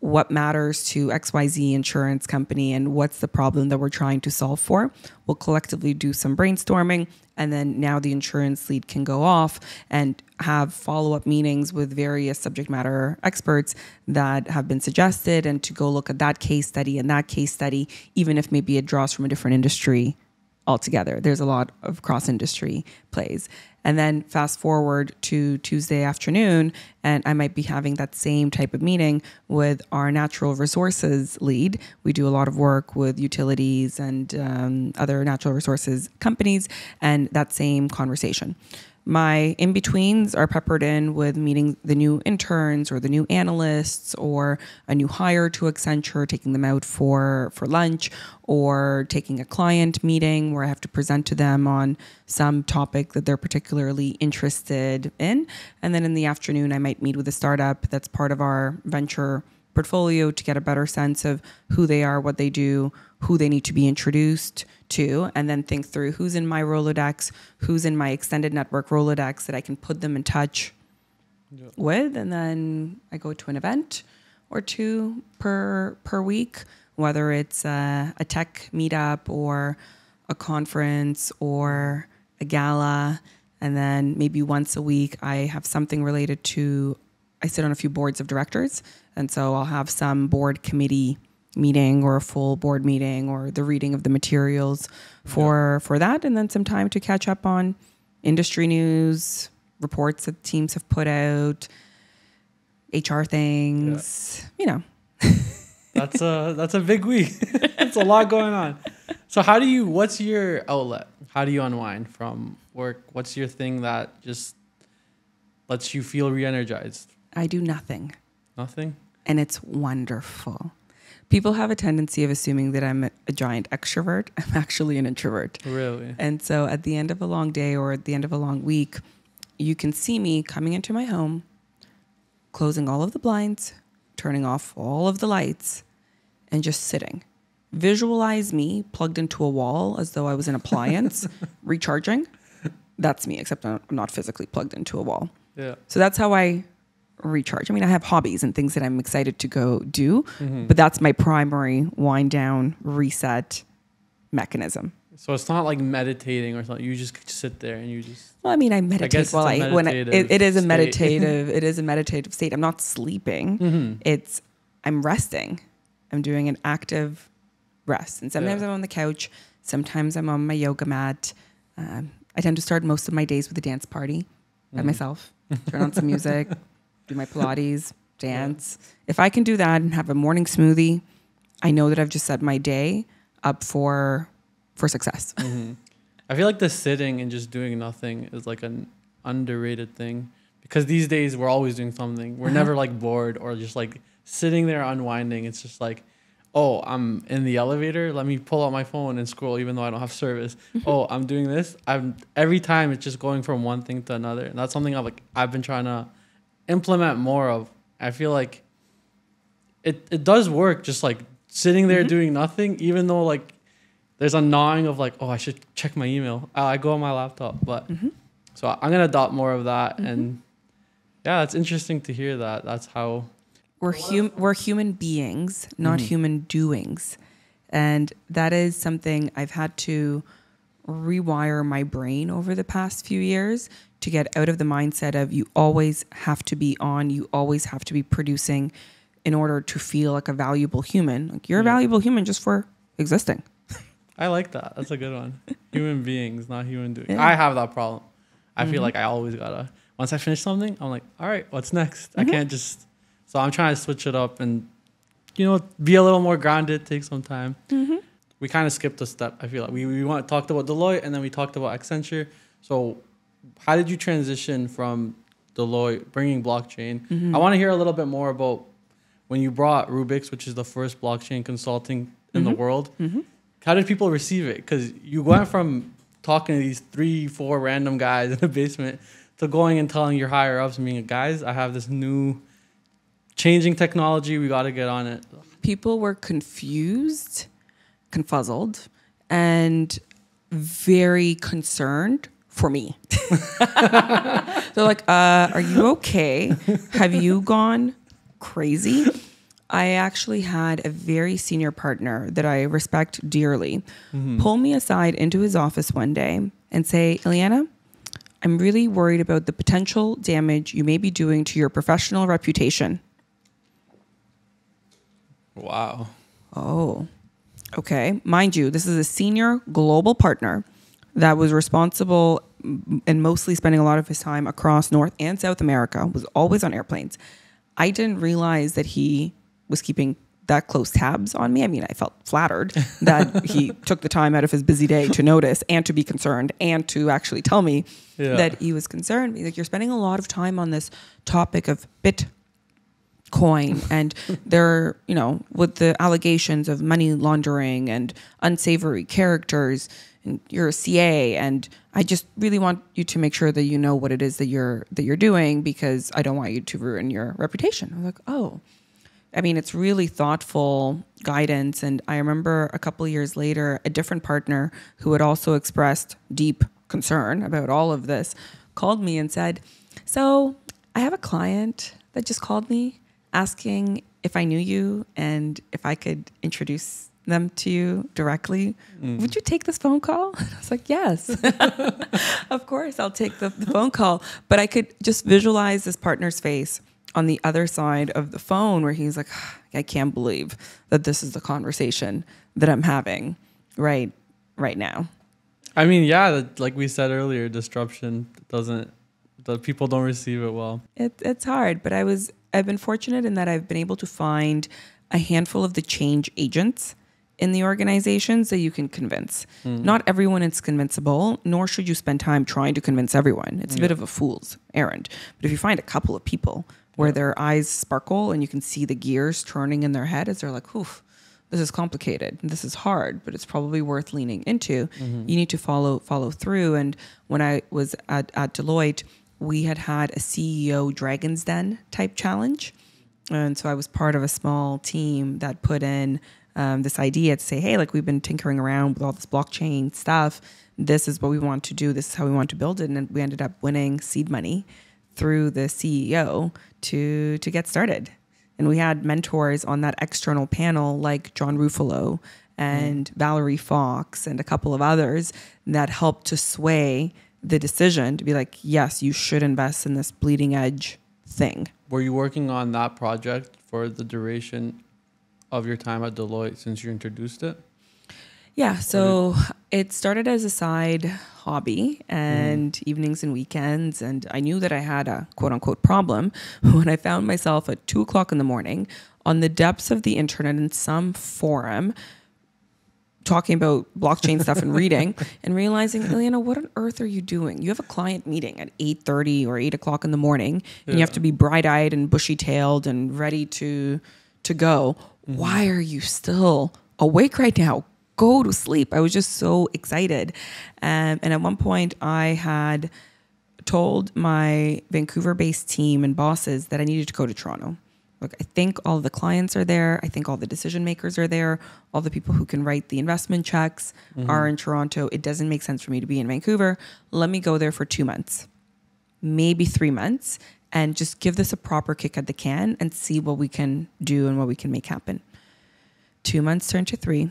what matters to XYZ insurance company and what's the problem that we're trying to solve for. We'll collectively do some brainstorming, and then now the insurance lead can go off and have follow-up meetings with various subject matter experts that have been suggested, and to go look at that case study and that case study, even if maybe it draws from a different industry altogether. There's a lot of cross-industry plays. And then fast forward to Tuesday afternoon, and I might be having that same type of meeting with our natural resources lead. We do a lot of work with utilities and other natural resources companies, and that same conversation. My in-betweens are peppered in with meeting the new interns or the new analysts or a new hire to Accenture, taking them out for lunch, or taking a client meeting where I have to present to them on some topic that they're particularly interested in. And then in the afternoon, I might meet with a startup that's part of our venture portfolio to get a better sense of who they are, what they do, who they need to be introduced to, and then think through who's in my Rolodex, who's in my extended network Rolodex that I can put them in touch with. And then I go to an event or two per week, whether it's a tech meetup or a conference or a gala. And then maybe once a week, I have something related to, I sit on a few boards of directors. And so I'll have some board committee meeting or a full board meeting or the reading of the materials for that. And then some time to catch up on industry news, reports that teams have put out, HR things, you know. That's a big week. It's a lot going on. So how do you, what's your outlet? How do you unwind from work? What's your thing that just lets you feel re-energized? I do nothing. Nothing? And it's wonderful. People have a tendency of assuming that I'm a giant extrovert. I'm actually an introvert. Really? And so at the end of a long day or at the end of a long week, you can see me coming into my home, closing all of the blinds, turning off all of the lights, and just sitting. Visualize me plugged into a wall as though I was an appliance, recharging. That's me, except I'm not physically plugged into a wall. Yeah. So that's how I recharge. I mean, I have hobbies and things that I'm excited to go do, but that's my primary wind down, reset mechanism. So it's not like meditating or something. You just sit there and you just. Well, I mean, I meditate while I when I, it is a meditative. It is a meditative state. I'm not sleeping. It's I'm resting. I'm doing an active rest, and sometimes I'm on the couch. Sometimes I'm on my yoga mat. I tend to start most of my days with a dance party by myself. Turn on some music, do my Pilates, dance. If I can do that and have a morning smoothie, I know that I've just set my day up for success. I feel like the sitting and just doing nothing is like an underrated thing, because these days we're always doing something. We're never like bored or just like sitting there unwinding. It's just like, oh, I'm in the elevator. Let me pull out my phone and scroll, even though I don't have service. Oh, I'm doing this. Every time it's just going from one thing to another, and that's something I've been trying to implement more of. I feel like it does work, just like sitting there doing nothing, even though like there's a gnawing of like, oh, I should check my email. I go on my laptop, but so I'm gonna adopt more of that. And yeah, it's interesting to hear that. That's how. We're human beings, not human doings. And that is something I've had to rewire my brain over the past few years to get out of the mindset of you always have to be on, you always have to be producing in order to feel like a valuable human. Like you're a valuable human just for existing. I like that. That's a good one. Human beings, not human doings. Yeah. I have that problem. I feel like I always gotta, once I finish something, I'm like, all right, what's next? I can't just... So I'm trying to switch it up and, you know, be a little more grounded, take some time. We kind of skipped a step, I feel like. We talked about Deloitte and then we talked about Accenture. So how did you transition from Deloitte, bringing blockchain? I want to hear a little bit more about when you brought Rubix, which is the first blockchain consulting in the world. How did people receive it? Because you went from talking to these 3-4 random guys in the basement to going and telling your higher ups and being, guys, I have this new... changing technology, we got to get on it. People were confused, confuzzled, and very concerned for me. They're like, are you okay? Have you gone crazy? I actually had a very senior partner that I respect dearly pull me aside into his office one day and say, Iliana, I'm really worried about the potential damage you may be doing to your professional reputation. Wow. Oh, okay. Mind you, this is a senior global partner that was responsible and mostly spending a lot of his time across North and South America, was always on airplanes. I didn't realize that he was keeping that close tabs on me. I mean, I felt flattered that he took the time out of his busy day to notice and to be concerned and to actually tell me that he was concerned. He's like, you're spending a lot of time on this topic of Bitcoin and they're, you know, with the allegations of money laundering and unsavory characters, and you're a CA, and I just really want you to make sure that you know what it is that you're doing, because I don't want you to ruin your reputation. I'm like, oh, I mean, it's really thoughtful guidance. And I remember a couple of years later, a different partner who had also expressed deep concern about all of this called me and said, so I have a client that just called me asking if I knew you and if I could introduce them to you directly. Would you take this phone call? And I was like, yes, of course, I'll take the phone call. But I could just visualize this partner's face on the other side of the phone where he's like, I can't believe that this is the conversation that I'm having right now. I mean, yeah, like we said earlier, disruption doesn't, the people don't receive it well. It's hard, but I've been fortunate in that I've been able to find a handful of the change agents in the organizations that you can convince. Not everyone is convincible, nor should you spend time trying to convince everyone. It's a bit of a fool's errand. But if you find a couple of people where their eyes sparkle and you can see the gears turning in their head as they're like, oof, this is complicated, this is hard, but it's probably worth leaning into, you need to follow through. And when I was at Deloitte, we had a CEO Dragon's Den type challenge. And so I was part of a small team that put in this idea to say, hey, like, we've been tinkering around with all this blockchain stuff. This is what we want to do. This is how we want to build it. And we ended up winning seed money through the CEO to get started. And we had mentors on that external panel like John Ruffalo and Valerie Fox and a couple of others that helped to sway the decision to be like, yes, you should invest in this bleeding edge thing. Were you working on that project for the duration of your time at Deloitte since you introduced it? Yeah, so it started as a side hobby and evenings and weekends. And I knew that I had a quote unquote problem when I found myself at 2 o'clock in the morning on the depths of the internet in some forum talking about blockchain stuff and reading and realizing, Iliana, what on earth are you doing? You have a client meeting at 8:30 or 8 o'clock in the morning and you have to be bright eyed and bushy tailed and ready to go. Why are you still awake right now? Go to sleep. I was just so excited. And at one point I had told my Vancouver-based team and bosses that I needed to go to Toronto. Look, I think all the clients are there. I think all the decision makers are there. All the people who can write the investment checks are in Toronto. It doesn't make sense for me to be in Vancouver. Let me go there for 2 months, maybe 3 months, and just give this a proper kick at the can and see what we can do and what we can make happen. 2 months turned to 3,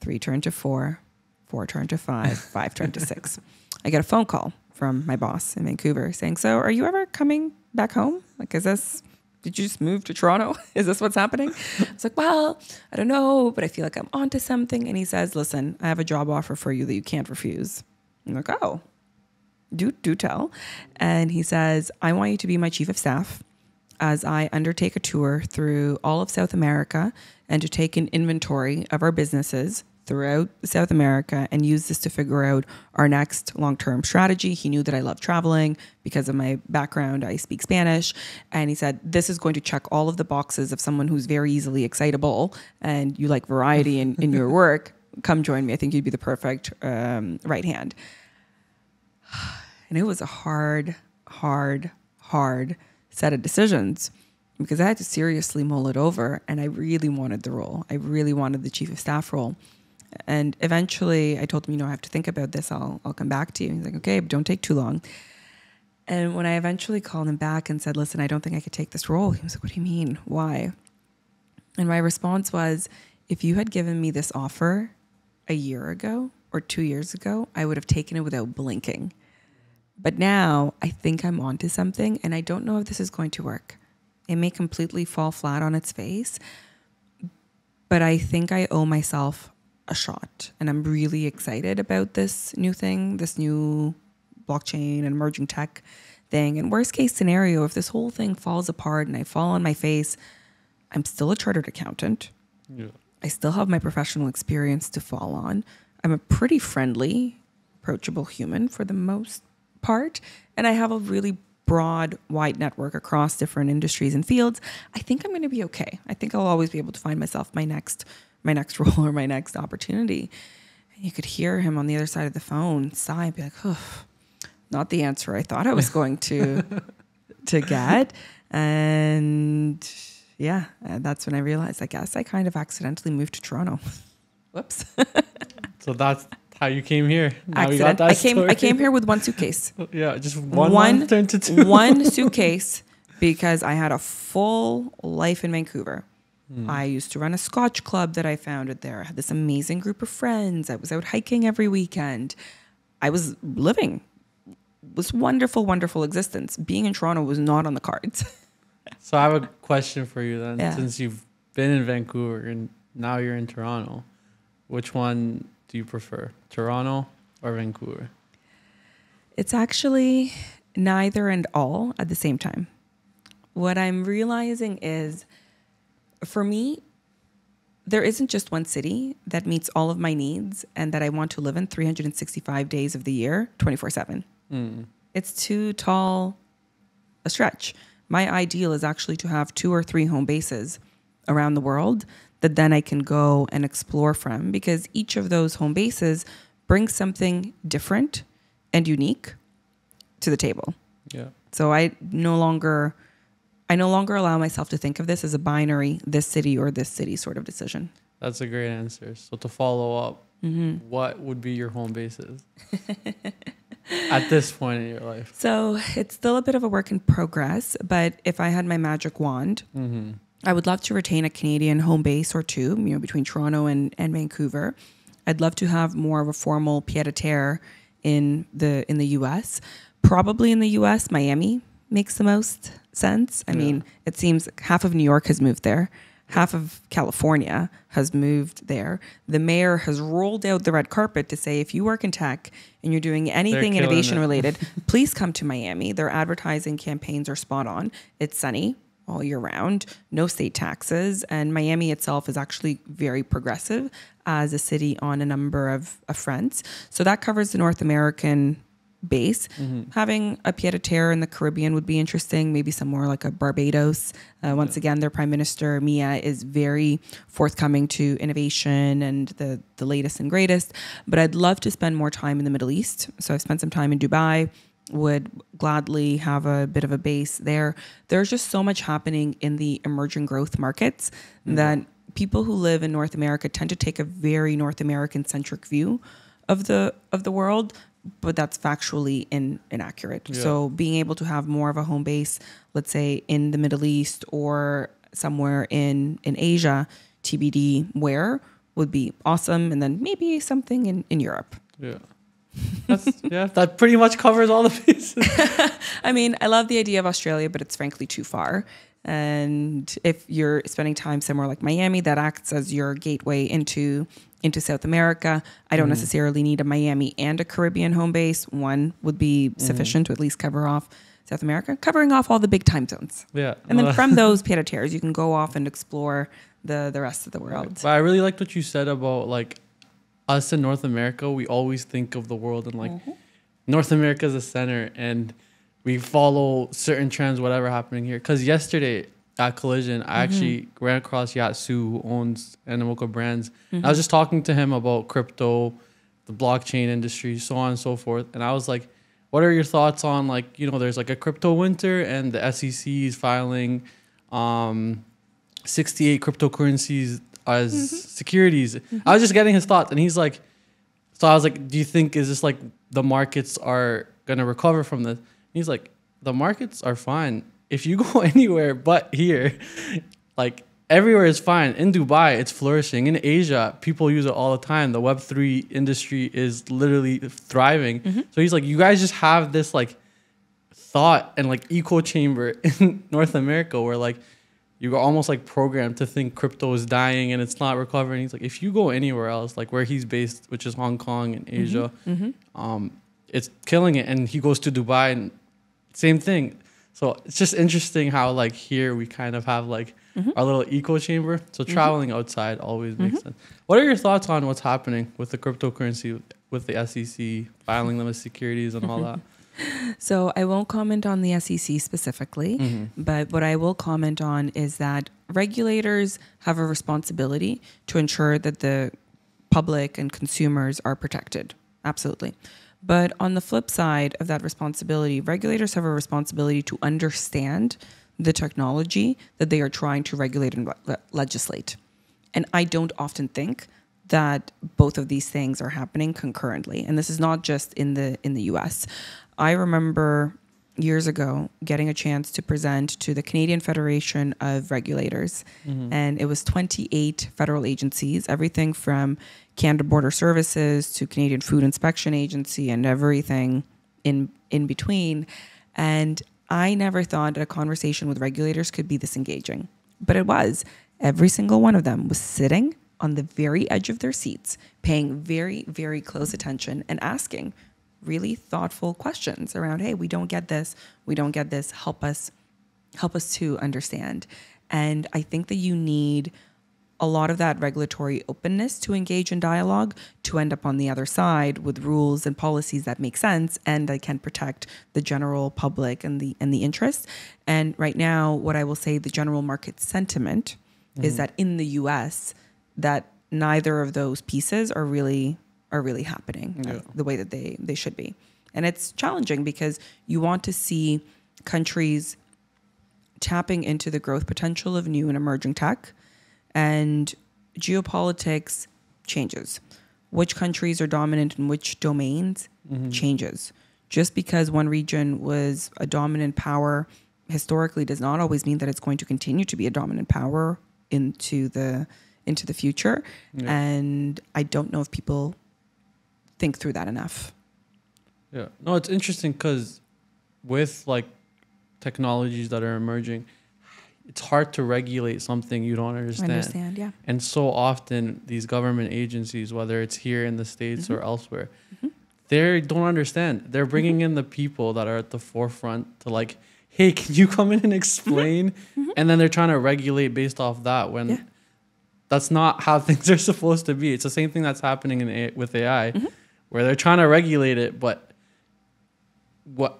3 turned to 4, 4 turned to 5, 5 turned to 6. I get a phone call from my boss in Vancouver saying, so are you ever coming back home? Like, did you just move to Toronto? Is this what's happening? I was like, well, I don't know, but I feel like I'm onto something. And he says, listen, I have a job offer for you that you can't refuse. I'm like, oh, do tell. And he says, I want you to be my chief of staff as I undertake a tour through all of South America and to take an inventory of our businesses throughout South America and use this to figure out our next long-term strategy. He knew that I love traveling because of my background. I speak Spanish. And he said, this is going to check all of the boxes of someone who's very easily excitable and you like variety in your work. Come join me. I think you'd be the perfect right hand. And it was a hard set of decisions because I had to seriously mull it over. And I really wanted the role. I really wanted the chief of staff role. And eventually I told him, you know, I have to think about this. I'll come back to you. He's like, okay, but don't take too long. And when I eventually called him back and said, listen, I don't think I could take this role. He was like, what do you mean? Why? And my response was, if you had given me this offer a year ago or 2 years ago, I would have taken it without blinking. But now I think I'm onto something and I don't know if this is going to work. It may completely fall flat on its face, but I think I owe myself a shot. And I'm really excited about this new thing, this new blockchain and emerging tech thing. And worst case scenario, if this whole thing falls apart and I fall on my face, I'm still a chartered accountant. Yeah. I still have my professional experience to fall on. I'm a pretty friendly, approachable human for the most part. And I have a really broad, wide network across different industries and fields. I think I'm going to be okay. I think I'll always be able to find myself my next role or my next opportunity. And you could hear him on the other side of the phone sigh and be like, oh, not the answer I thought I was going to get. And yeah, that's when I realized, I guess I kind of accidentally moved to Toronto. Whoops. So that's how you came here. Now we got that story. I came here with one suitcase. Yeah, just one. One turned to two. One suitcase because I had a full life in Vancouver. I used to run a Scotch club that I founded there. I had this amazing group of friends. I was out hiking every weekend. I was living this wonderful, wonderful existence. Being in Toronto was not on the cards. So I have a question for you then. Yeah. Since you've been in Vancouver and now you're in Toronto, which one do you prefer, Toronto or Vancouver? It's actually neither and all at the same time. What I'm realizing is, for me, there isn't just one city that meets all of my needs and that I want to live in 365 days of the year, 24/7. It's too tall a stretch. My ideal is actually to have 2 or 3 home bases around the world that then I can go and explore from, because each of those home bases brings something different and unique to the table. Yeah. So I no longer allow myself to think of this as a binary, this city or this city sort of decision. That's a great answer. So to follow up, what would be your home bases at this point in your life? So it's still a bit of a work in progress, but if I had my magic wand, I would love to retain a Canadian home base or two, you know, between Toronto and Vancouver. I'd love to have more of a formal pied-à-terre in the U.S. Probably in the U.S., Miami makes the most sense. I mean, it seems half of New York has moved there. Half of California has moved there. The mayor has rolled out the red carpet to say, if you work in tech and you're doing anything innovation related, please come to Miami. Their advertising campaigns are spot on. It's sunny all year round, no state taxes. And Miami itself is actually very progressive as a city on a number of fronts. So that covers the North American base. Having a pied-à-terre in the Caribbean would be interesting, maybe somewhere like a Barbados. Once again, their Prime Minister, Mia, is very forthcoming to innovation and the latest and greatest. But I'd love to spend more time in the Middle East. So I've spent some time in Dubai, would gladly have a bit of a base there. There's just so much happening in the emerging growth markets that people who live in North America tend to take a very North American-centric view of the world, but that's factually inaccurate. So being able to have more of a home base, let's say in the Middle East or somewhere in Asia, TBD where, would be awesome. And then maybe something in Europe. Yeah. That pretty much covers all the pieces. I mean, I love the idea of Australia, but it's frankly too far. And if you're spending time somewhere like Miami, that acts as your gateway into South America. I don't necessarily need a Miami and a Caribbean home base. One would be sufficient to at least cover off South America, covering off all the big time zones. Yeah. And then from those pied-à-terres, you can go off and explore the rest of the world. Right. But I really liked what you said about, like, us in North America. We always think of the world and, like, North America is the center, and we follow certain trends, whatever happening here. Because yesterday at Collision, I actually ran across Yatsu, who owns Animoca Brands. I was just talking to him about crypto, the blockchain industry, so on and so forth. And I was like, what are your thoughts on, like, you know, there's like a crypto winter and the SEC is filing 68 cryptocurrencies as securities. I was just getting his thoughts. And he's like, so I was like, do you think, is this like the markets are going to recover from this? And he's like, the markets are fine. If you go anywhere but here, like, everywhere is fine. In Dubai, it's flourishing. In Asia, people use it all the time. The Web3 industry is literally thriving. So he's like, you guys just have this, like, thought and, like, echo chamber in North America where, like, you are almost, like, programmed to think crypto is dying and it's not recovering. He's like, if you go anywhere else, like where he's based, which is Hong Kong and Asia, it's killing it. And he goes to Dubai and same thing. So it's just interesting how, like, here we kind of have, like, our little echo chamber. So traveling outside always makes sense. What are your thoughts on what's happening with the cryptocurrency, with the SEC filing them as securities and all that? So I won't comment on the SEC specifically, but what I will comment on is that regulators have a responsibility to ensure that the public and consumers are protected. Absolutely. But on the flip side of that responsibility, regulators have a responsibility to understand the technology that they are trying to regulate and legislate. And I don't often think that both of these things are happening concurrently. And this is not just in the US. I remember years ago getting a chance to present to the Canadian Federation of Regulators. Mm-hmm. And it was 28 federal agencies, everything from Canada Border Services to Canadian Food Inspection Agency and everything in between. And I never thought that a conversation with regulators could be this engaging, but it was. Every single one of them was sitting on the very edge of their seats, paying very, very close attention and asking really thoughtful questions around, hey, we don't get this, we don't get this, help us to understand. And I think that you need a lot of that regulatory openness to engage in dialogue to end up on the other side with rules and policies that make sense and that can protect the general public and the interests. And right now, what I will say, the general market sentiment is that in the US, that neither of those pieces are really happening the way that they should be. And it's challenging because you want to see countries tapping into the growth potential of new and emerging tech, and geopolitics changes. Which countries are dominant in which domains changes. Just because one region was a dominant power historically does not always mean that it's going to continue to be a dominant power into the future. Yeah. And I don't know if people think through that enough. Yeah. No, it's interesting because with like technologies that are emerging, it's hard to regulate something you don't understand. Yeah. And so often these government agencies, whether it's here in the States or elsewhere, they don't understand. They're bringing in the people that are at the forefront to like, hey, can you come in and explain? And then they're trying to regulate based off that when that's not how things are supposed to be. It's the same thing that's happening in with AI where they're trying to regulate it, but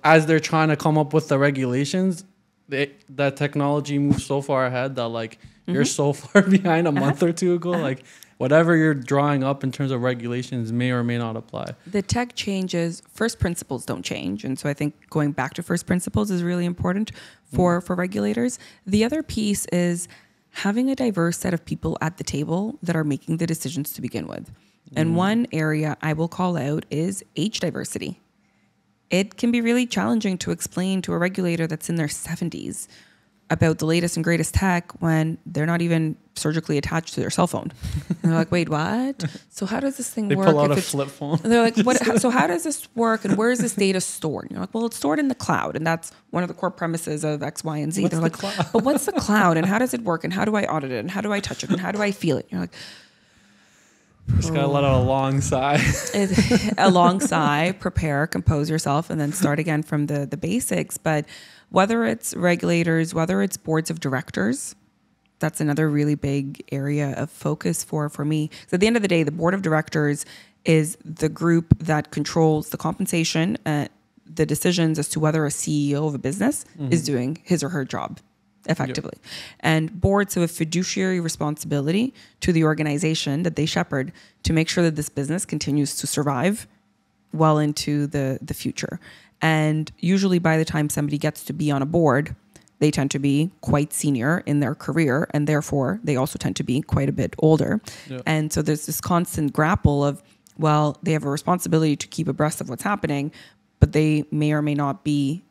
as they're trying to come up with the regulations, that technology moves so far ahead that like you're so far behind a month or two ago. Like whatever you're drawing up in terms of regulations may or may not apply. The tech changes, first principles don't change. And so I think going back to first principles is really important for regulators. The other piece is having a diverse set of people at the table that are making the decisions to begin with. And one area I will call out is age diversity. It can be really challenging to explain to a regulator that's in their 70s about the latest and greatest tech when they're not even surgically attached to their cell phone. And they're like, wait, what? So how does this thing work? They pull out a flip phone. They're like, what? So how does this work and where is this data stored? And you're like, well, it's stored in the cloud and that's one of the core premises of X, Y, and Z. They're like, but what's the cloud and how does it work and how do I audit it and how do I touch it and how do I feel it? And you're like... Just gotta let out a long sigh. A long sigh, prepare, compose yourself, and then start again from the basics. But whether it's regulators, whether it's boards of directors, that's another really big area of focus for me. So at the end of the day, the board of directors is the group that controls the compensation, the decisions as to whether a CEO of a business is doing his or her job effectively. Yep. And boards have a fiduciary responsibility to the organization that they shepherd to make sure that this business continues to survive well into the future. And usually by the time somebody gets to be on a board, they tend to be quite senior in their career, and therefore they also tend to be quite a bit older. Yep. And so there's this constant grapple of, well, they have a responsibility to keep abreast of what's happening, but they may or may not be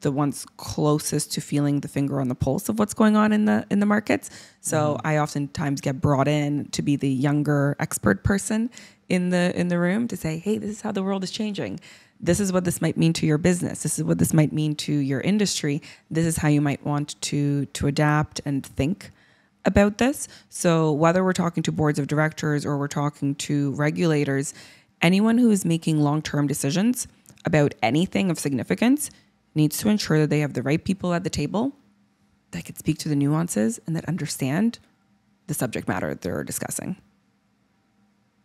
the ones closest to feeling the finger on the pulse of what's going on in the markets. So I oftentimes get brought in to be the younger expert person in the room to say, hey, this is how the world is changing. This is what this might mean to your business. This is what this might mean to your industry. This is how you might want to adapt and think about this. So whether we're talking to boards of directors or we're talking to regulators, anyone who is making long-term decisions about anything of significance needs to ensure that they have the right people at the table that can speak to the nuances and that understand the subject matter they're discussing.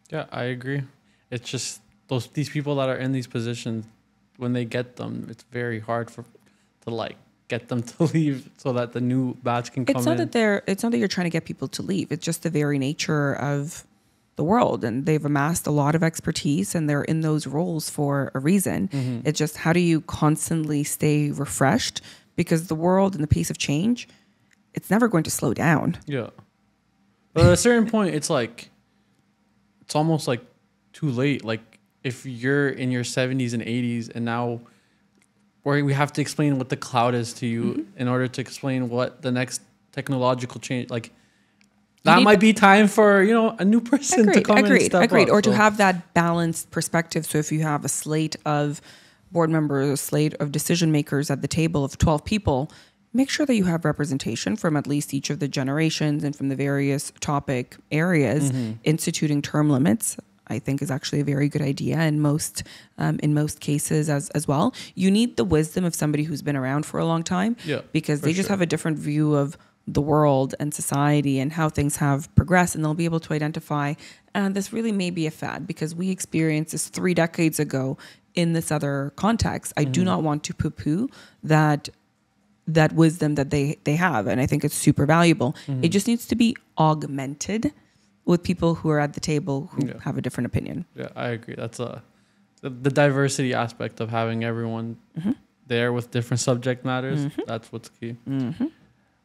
Yeah, I agree. It's just these people that are in these positions, when they get them, it's very hard to get them to leave so that the new batch can come in. It's not that you're trying to get people to leave. It's just the very nature of the world, and they've amassed a lot of expertise and they're in those roles for a reason. It's just, how do you constantly stay refreshed? Because the world and the pace of change, it's never going to slow down. Yeah. But at a certain point, it's almost like too late. Like if you're in your 70s and 80s and now where we have to explain what the cloud is to you in order to explain what the next technological change, like that might be time for, you know, a new person to come and step up. Or to have that balanced perspective. So if you have a slate of board members, a slate of decision makers at the table of 12 people, make sure that you have representation from at least each of the generations and from the various topic areas. Instituting term limits, I think, is actually a very good idea in most cases as well. You need the wisdom of somebody who's been around for a long time, because they just have a different view of the world and society and how things have progressed, and they'll be able to identify, this really may be a fad because we experienced this 3 decades ago in this other context. I do not want to poo-poo that wisdom that they have, and I think it's super valuable. It just needs to be augmented with people who are at the table who have a different opinion. Yeah, I agree. That's the diversity aspect of having everyone there with different subject matters. That's what's key.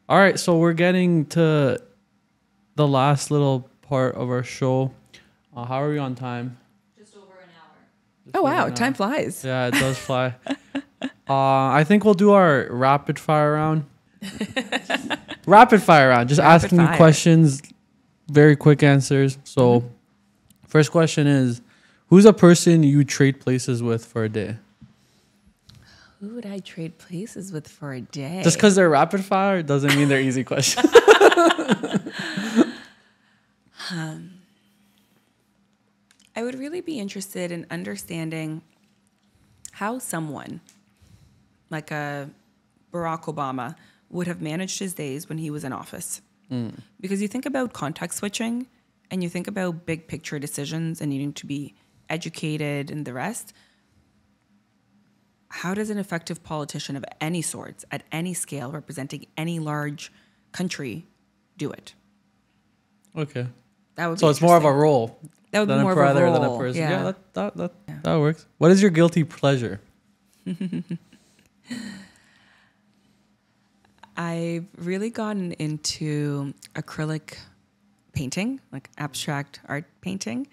All right, so we're getting to the last little part of our show. How are we on time? Just over an hour. Oh, wow. Time flies. Yeah, it does fly. I think we'll do our rapid fire round. Just asking me questions, very quick answers. So first question is, who's a person you trade places with for a day? Who would I trade places with for a day? Just because they're rapid fire doesn't mean they're easy questions. I would really be interested in understanding how someone like a Barack Obama would have managed his days when he was in office. Because you think about context switching and you think about big picture decisions and needing to be educated and the rest. How does an effective politician of any sorts, at any scale, representing any large country, do it? Okay. That would be so it's more of a role. That would be more of a role. Than a person. Yeah, that works. What is your guilty pleasure? I've really gotten into acrylic painting, like abstract art painting,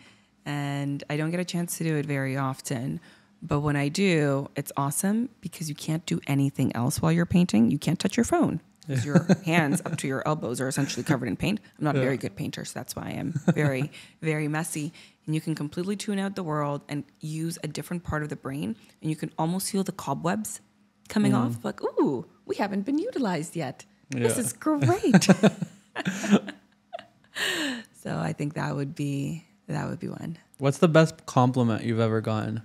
and I don't get a chance to do it very often. But when I do, it's awesome because you can't do anything else while you're painting. You can't touch your phone because your hands up to your elbows are essentially covered in paint. I'm not a very good painter, so that's why I'm very, very messy. And you can completely tune out the world and use a different part of the brain. And you can almost feel the cobwebs coming off. Like, ooh, we haven't been utilized yet. Yeah. This is great. So I think that would be one. What's the best compliment you've ever gotten?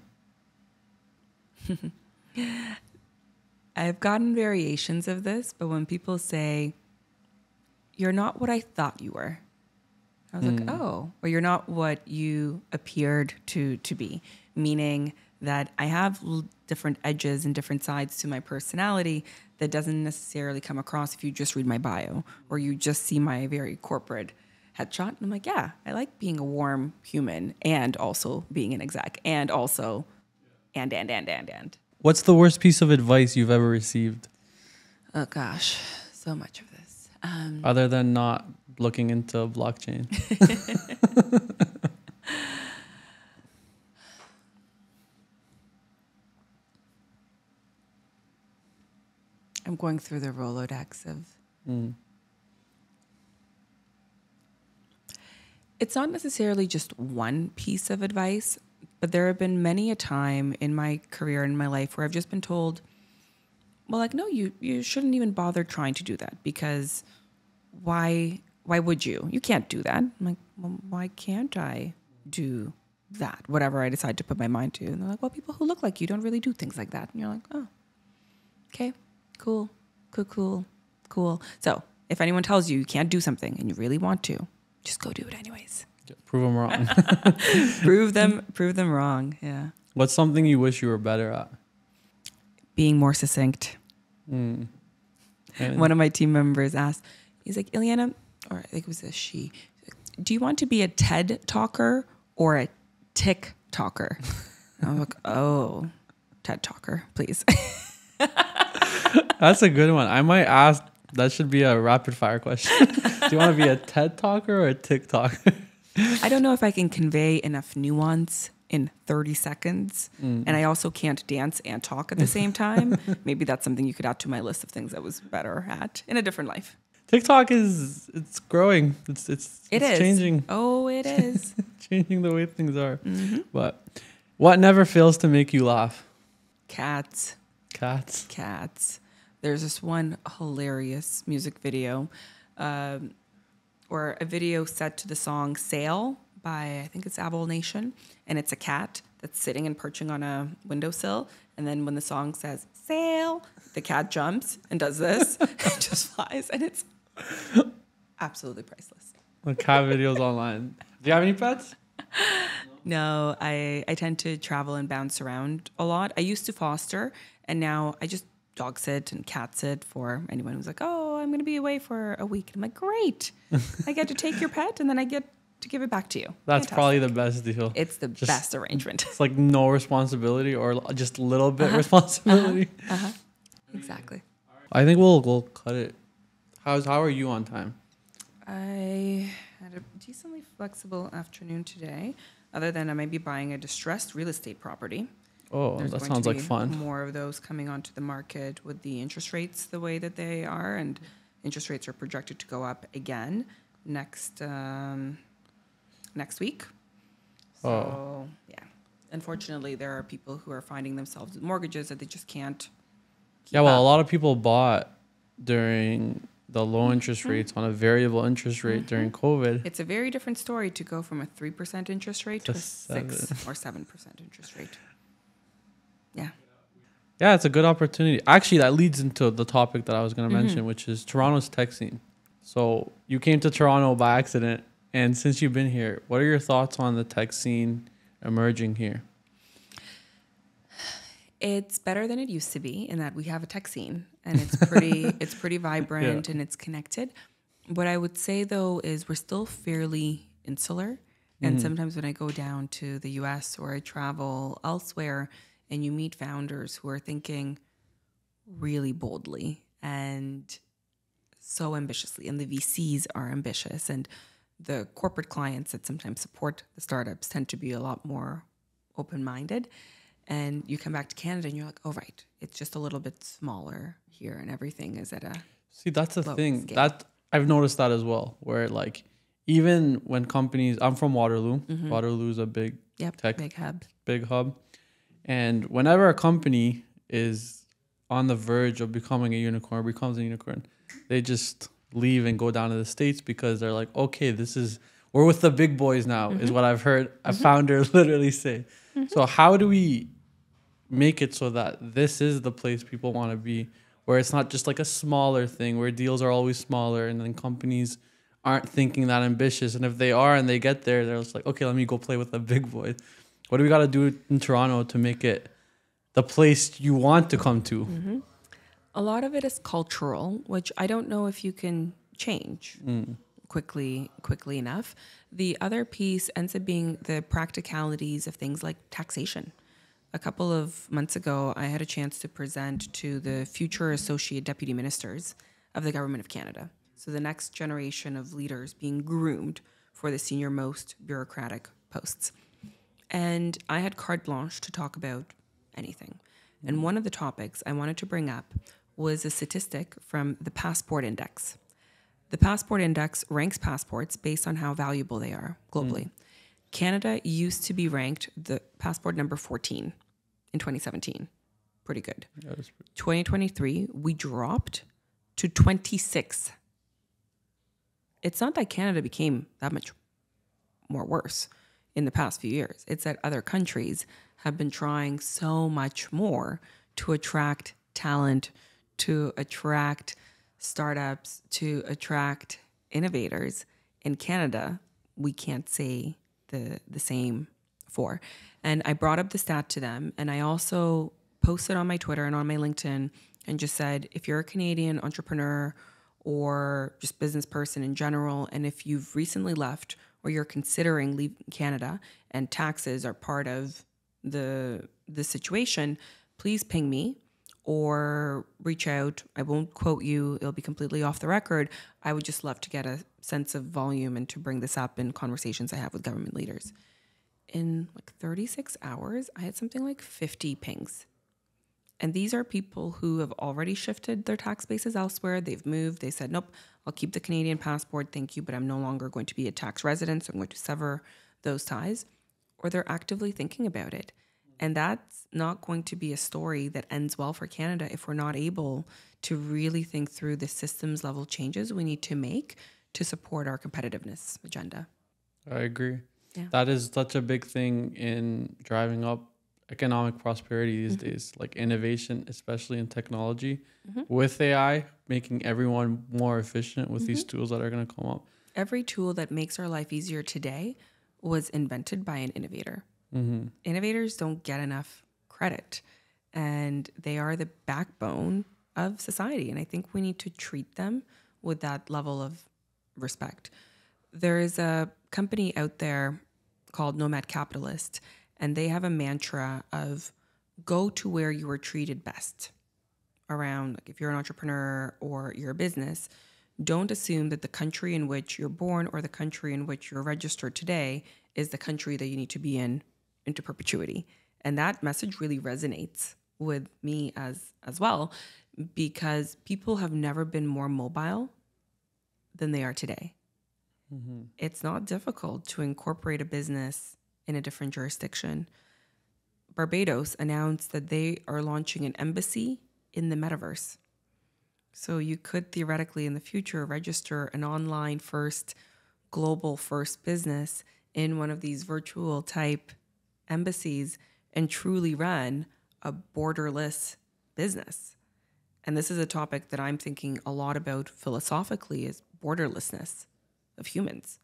I've gotten variations of this, but when people say, "You're not what I thought you were," I was like, "Oh," or "You're not what you appeared to be," meaning that I have different edges and different sides to my personality that doesn't necessarily come across if you just read my bio or you just see my very corporate headshot. And I'm like, "Yeah, I like being a warm human and also being an exec and also." And. What's the worst piece of advice you've ever received? Oh, gosh. So much of this. Other than not looking into blockchain. I'm going through the Rolodex of... It's not necessarily just one piece of advice, but there have been many a time in my career, in my life, where I've just been told, well, like, no, you shouldn't even bother trying to do that because why would you? You can't do that. I'm like, well, why can't I do that? Whatever I decide to put my mind to. And they're like, well, people who look like you don't really do things like that. And you're like, oh, okay, cool. So if anyone tells you can't do something and you really want to, just go do it anyways. Prove them wrong. prove them wrong. Yeah. What's something you wish you were better at? Being more succinct. One of my team members asked, he's like, Iliana, or I think it was a she, do you want to be a TED talker or a tick talker? And I'm like, oh, TED talker, please. That's a good one. I might ask, that should be a rapid fire question. Do you want to be a TED talker or a tick talker? I don't know if I can convey enough nuance in 30 seconds. Mm. And I also can't dance and talk at the same time. Maybe that's something you could add to my list of things I was better at in a different life. TikTok it's growing. It's changing. Oh, it is. Changing the way things are. Mm-hmm. But what never fails to make you laugh? Cats. Cats. Cats. There's this one hilarious music video or a video set to the song Sail by, I think it's Abel Nation. And it's a cat that's sitting and perching on a windowsill. And then when the song says sail, the cat jumps and does this and just flies. And it's absolutely priceless. The cat videos online. Do you have any pets? No, I tend to travel and bounce around a lot. I used to foster, and now I just dog sit and cat sit for anyone who's like, oh, I'm going to be away for a week. And I'm like, great. I get to take your pet, and then I get to give it back to you. That's fantastic. Probably the best deal. It's the best arrangement. It's like no responsibility or just a little bit responsibility. Exactly. I think we'll cut it. How are you on time? I had a decently flexible afternoon today. Other than I might be buying a distressed real estate property. Oh, that sounds like fun. More of those coming onto the market with the interest rates the way that they are, and interest rates are projected to go up again next week. So, yeah. Unfortunately, there are people who are finding themselves with mortgages that they just can't keep up. Well, a lot of people bought during the low interest rates on a variable interest rate during COVID. It's a very different story to go from a 3% interest rate to a 6 or 7% interest rate. Yeah. Yeah, it's a good opportunity. Actually, that leads into the topic that I was going to mention, which is Toronto's tech scene. So you came to Toronto by accident, and since you've been here, what are your thoughts on the tech scene emerging here? It's better than it used to be in that we have a tech scene, and it's pretty vibrant and it's connected. What I would say, though, is we're still fairly insular. And sometimes when I go down to the US or I travel elsewhere and you meet founders who are thinking really boldly and so ambitiously, and the VCs are ambitious, and the corporate clients that sometimes support the startups tend to be a lot more open-minded. And you come back to Canada and you're like, oh, right, it's just a little bit smaller here and everything is at a See, that's the thing. Scale. That I've noticed that as well, where like even when companies, I'm from Waterloo. Waterloo's a big tech big hub. And whenever a company is on the verge of becoming a unicorn, they just leave and go down to the States because they're like, okay, we're with the big boys now, is what I've heard a founder literally say. So how do we make it so that this is the place people want to be, where it's not just like a smaller thing, where deals are always smaller and then companies aren't thinking that ambitious, and if they are and they get there, they're just like, okay, let me go play with the big boys. What do we got to do in Toronto to make it the place you want to come to? A lot of it is cultural, which I don't know if you can change quickly enough. The other piece ends up being the practicalities of things like taxation. A couple of months ago, I had a chance to present to the future associate deputy ministers of the government of Canada. So the next generation of leaders being groomed for the senior most bureaucratic posts. And I had carte blanche to talk about anything. And one of the topics I wanted to bring up was a statistic from the Passport Index. The Passport Index ranks passports based on how valuable they are globally. Canada used to be ranked the passport number 14 in 2017. Pretty good. Yeah, 2023, we dropped to 26. It's not that Canada became that much more worse in the past few years. It's that other countries have been trying so much more to attract talent, to attract startups, to attract innovators. In Canada, we can't say the same for. And I brought up the stat to them, and I also posted on my Twitter and on my LinkedIn and just said, if you're a Canadian entrepreneur or just business person in general, and if you've recently left or you're considering leaving Canada and taxes are part of the situation, please ping me or reach out. I won't quote you. It'll be completely off the record. I would just love to get a sense of volume and to bring this up in conversations I have with government leaders. in like 36 hours, I had something like 50 pings. And these are people who have already shifted their tax bases elsewhere. They've moved. They said, nope, I'll keep the Canadian passport. Thank you. But I'm no longer going to be a tax resident. So I'm going to sever those ties. Or they're actively thinking about it. And that's not going to be a story that ends well for Canada if we're not able to really think through the systems level changes we need to make to support our competitiveness agenda. I agree. Yeah. That is such a big thing in driving up economic prosperity these days, like innovation, especially in technology, with AI, making everyone more efficient with these tools that are going to come up. Every tool that makes our life easier today was invented by an innovator. Innovators don't get enough credit, and they are the backbone of society. And I think we need to treat them with that level of respect. There is a company out there called Nomad Capitalist, and they have a mantra of go to where you are treated best. Around, like, if you're an entrepreneur or you're a business, don't assume that the country in which you're born or the country in which you're registered today is the country that you need to be in into perpetuity. And that message really resonates with me as well, because people have never been more mobile than they are today. It's not difficult to incorporate a business in a different jurisdiction. Barbados announced that they are launching an embassy in the metaverse. So you could theoretically in the future register an online first, global first business in one of these virtual type embassies and truly run a borderless business. And this is a topic that I'm thinking a lot about philosophically, is borderlessness of humans.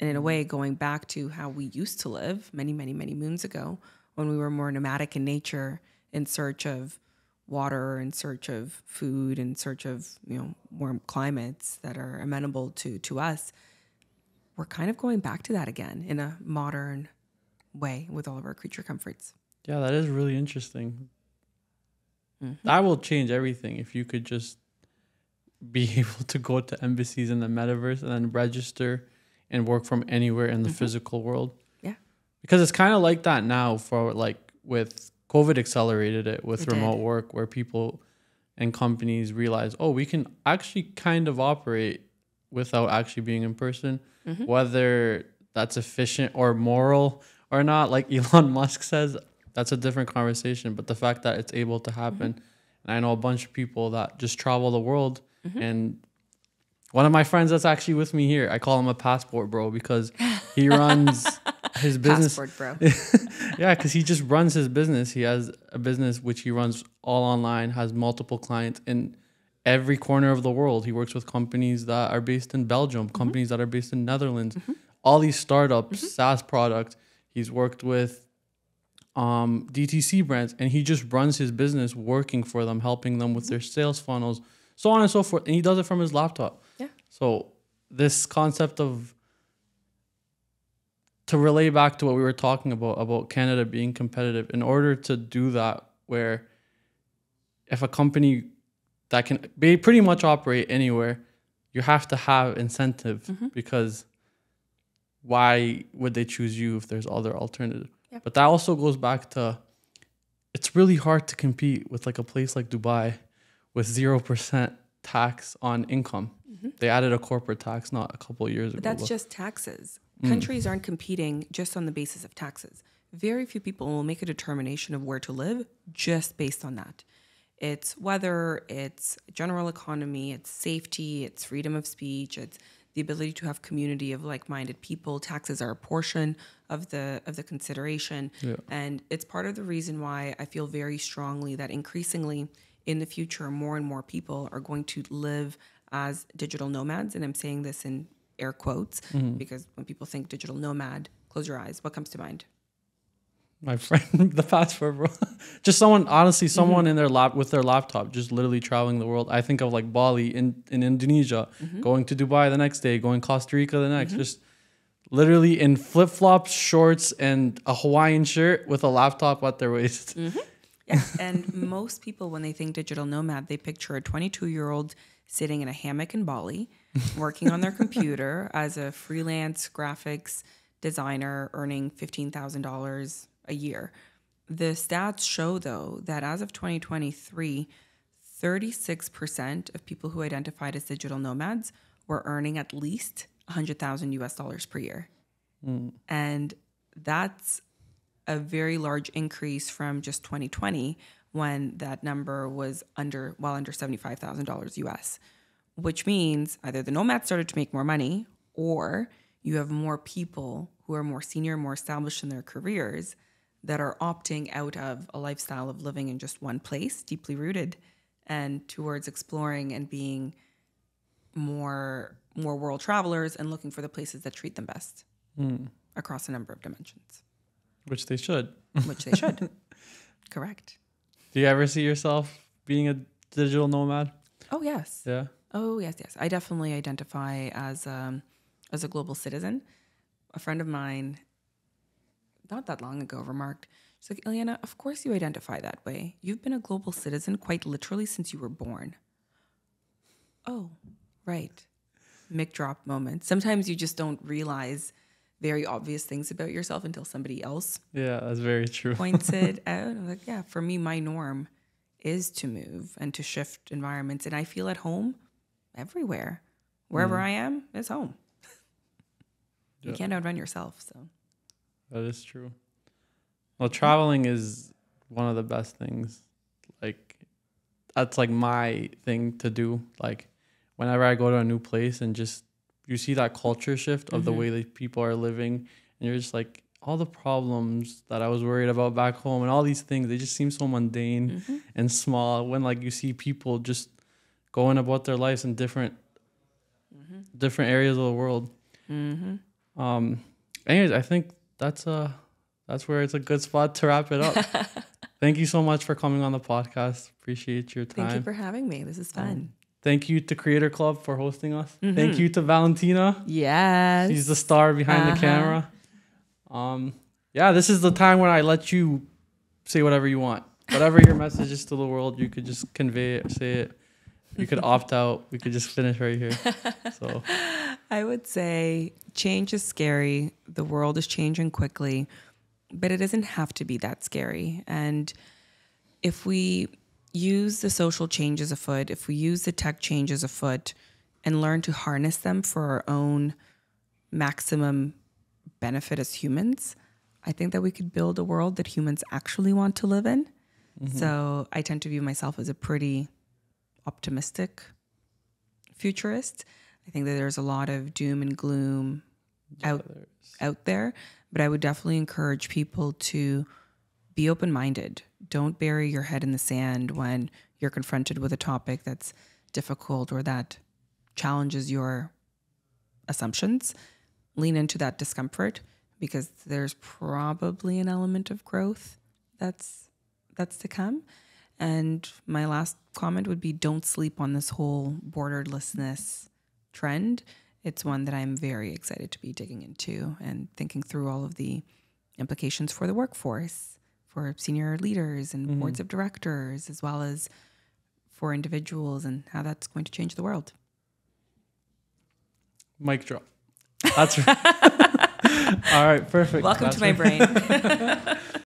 And in a way, going back to how we used to live many, many, many moons ago, when we were more nomadic in nature, in search of water, in search of food, in search of, you know, warm climates that are amenable to us. We're kind of going back to that again in a modern way with all of our creature comforts. Yeah, that is really interesting. That will change everything if you could just be able to go to embassies in the metaverse and then register and work from anywhere in the physical world. Yeah. Because it's kind of like that now for, like, with COVID accelerated it with remote work, where people and companies realize, oh, we can actually kind of operate without actually being in person, whether that's efficient or moral or not. Like Elon Musk says, that's a different conversation. But the fact that it's able to happen, and I know a bunch of people that just travel the world, and one of my friends that's actually with me here, I call him a passport bro because he runs his business. Passport bro. Yeah, because he just runs his business. He has a business which he runs all online, has multiple clients in every corner of the world. He works with companies that are based in Belgium, companies that are based in Netherlands, all these startups, SaaS products. He's worked with DTC brands, and he just runs his business working for them, helping them with their sales funnels, so on and so forth. And he does it from his laptop. Yeah. So this concept of, to relay back to what we were talking about Canada being competitive, in order to do that, where if a company that can be pretty much operate anywhere, you have to have incentive, because why would they choose you if there's other alternative? Yeah. But that also goes back to, it's really hard to compete with like a place like Dubai with 0% tax on income. They added a corporate tax not a couple of years ago. But that's just taxes. Countries aren't competing just on the basis of taxes. Very few people will make a determination of where to live just based on that. It's weather, it's general economy, it's safety, it's freedom of speech, it's the ability to have community of like-minded people. Taxes are a portion of the consideration. Yeah. And it's part of the reason why I feel very strongly that increasingly in the future, more and more people are going to live as digital nomads. And I'm saying this in air quotes, because when people think digital nomad, close your eyes. What comes to mind? My friend, the passport bro. Just someone, honestly, someone in their laptop, just literally traveling the world. I think of like Bali in Indonesia, going to Dubai the next day, going Costa Rica the next, just literally in flip-flops, shorts, and a Hawaiian shirt with a laptop at their waist. Yes, and most people, when they think digital nomad, they picture a 22-year-old sitting in a hammock in Bali, working on their computer as a freelance graphics designer earning $15,000 a year. The stats show, though, that as of 2023, 36% of people who identified as digital nomads were earning at least $100,000 per year. Mm. And that's a very large increase from just 2020, when that number was well under $75,000 US, which means either the nomads started to make more money, or you have more people who are more senior, more established in their careers that are opting out of a lifestyle of living in just one place, deeply rooted, and towards exploring and being more world travelers and looking for the places that treat them best across a number of dimensions. Which they should. Which they should. Correct. Do you ever see yourself being a digital nomad? Oh, yes. Yeah? Oh, yes, yes. I definitely identify as a global citizen. A friend of mine, not that long ago, remarked, she's like, Iliana, of course you identify that way. You've been a global citizen quite literally since you were born. Oh, right. Mic drop moment. Sometimes you just don't realize very obvious things about yourself until somebody else. Yeah, that's very true. Points it out. I'm like, yeah, for me, my norm is to move and to shift environments. And I feel at home everywhere. Wherever I am, it's home. Yeah. You can't outrun yourself. So that is true. Well, traveling is one of the best things. Like, that's like my thing to do. Like, whenever I go to a new place and just you see that culture shift of the way that people are living, and you're just like, all the problems that I was worried about back home and all these things, they just seem so mundane and small, when like you see people just going about their lives in different areas of the world. Anyways, I think that's where it's a good spot to wrap it up. Thank you so much for coming on the podcast. Appreciate your time. Thank you for having me. This is fun. Thank you to Creator Club for hosting us. Thank you to Valentina. Yes. She's the star behind the camera. Yeah, this is the time when I let you say whatever you want. Whatever your message is to the world, you could just convey it, say it. You could opt out. We could just finish right here. So I would say change is scary. The world is changing quickly, but it doesn't have to be that scary. And if we use the social changes afoot, if we use the tech changes afoot and learn to harness them for our own maximum benefit as humans, I think that we could build a world that humans actually want to live in. So I tend to view myself as a pretty optimistic futurist. I think that there's a lot of doom and gloom out there, but I would definitely encourage people to be open-minded. Don't bury your head in the sand when you're confronted with a topic that's difficult or that challenges your assumptions. Lean into that discomfort, because there's probably an element of growth that's to come. And my last comment would be, don't sleep on this whole borderlessness trend. It's one that I'm very excited to be digging into and thinking through all of the implications for the workforce, for senior leaders and boards of directors, as well as for individuals, and how that's going to change the world. Mic drop. That's right. All right, perfect. Welcome to my brain.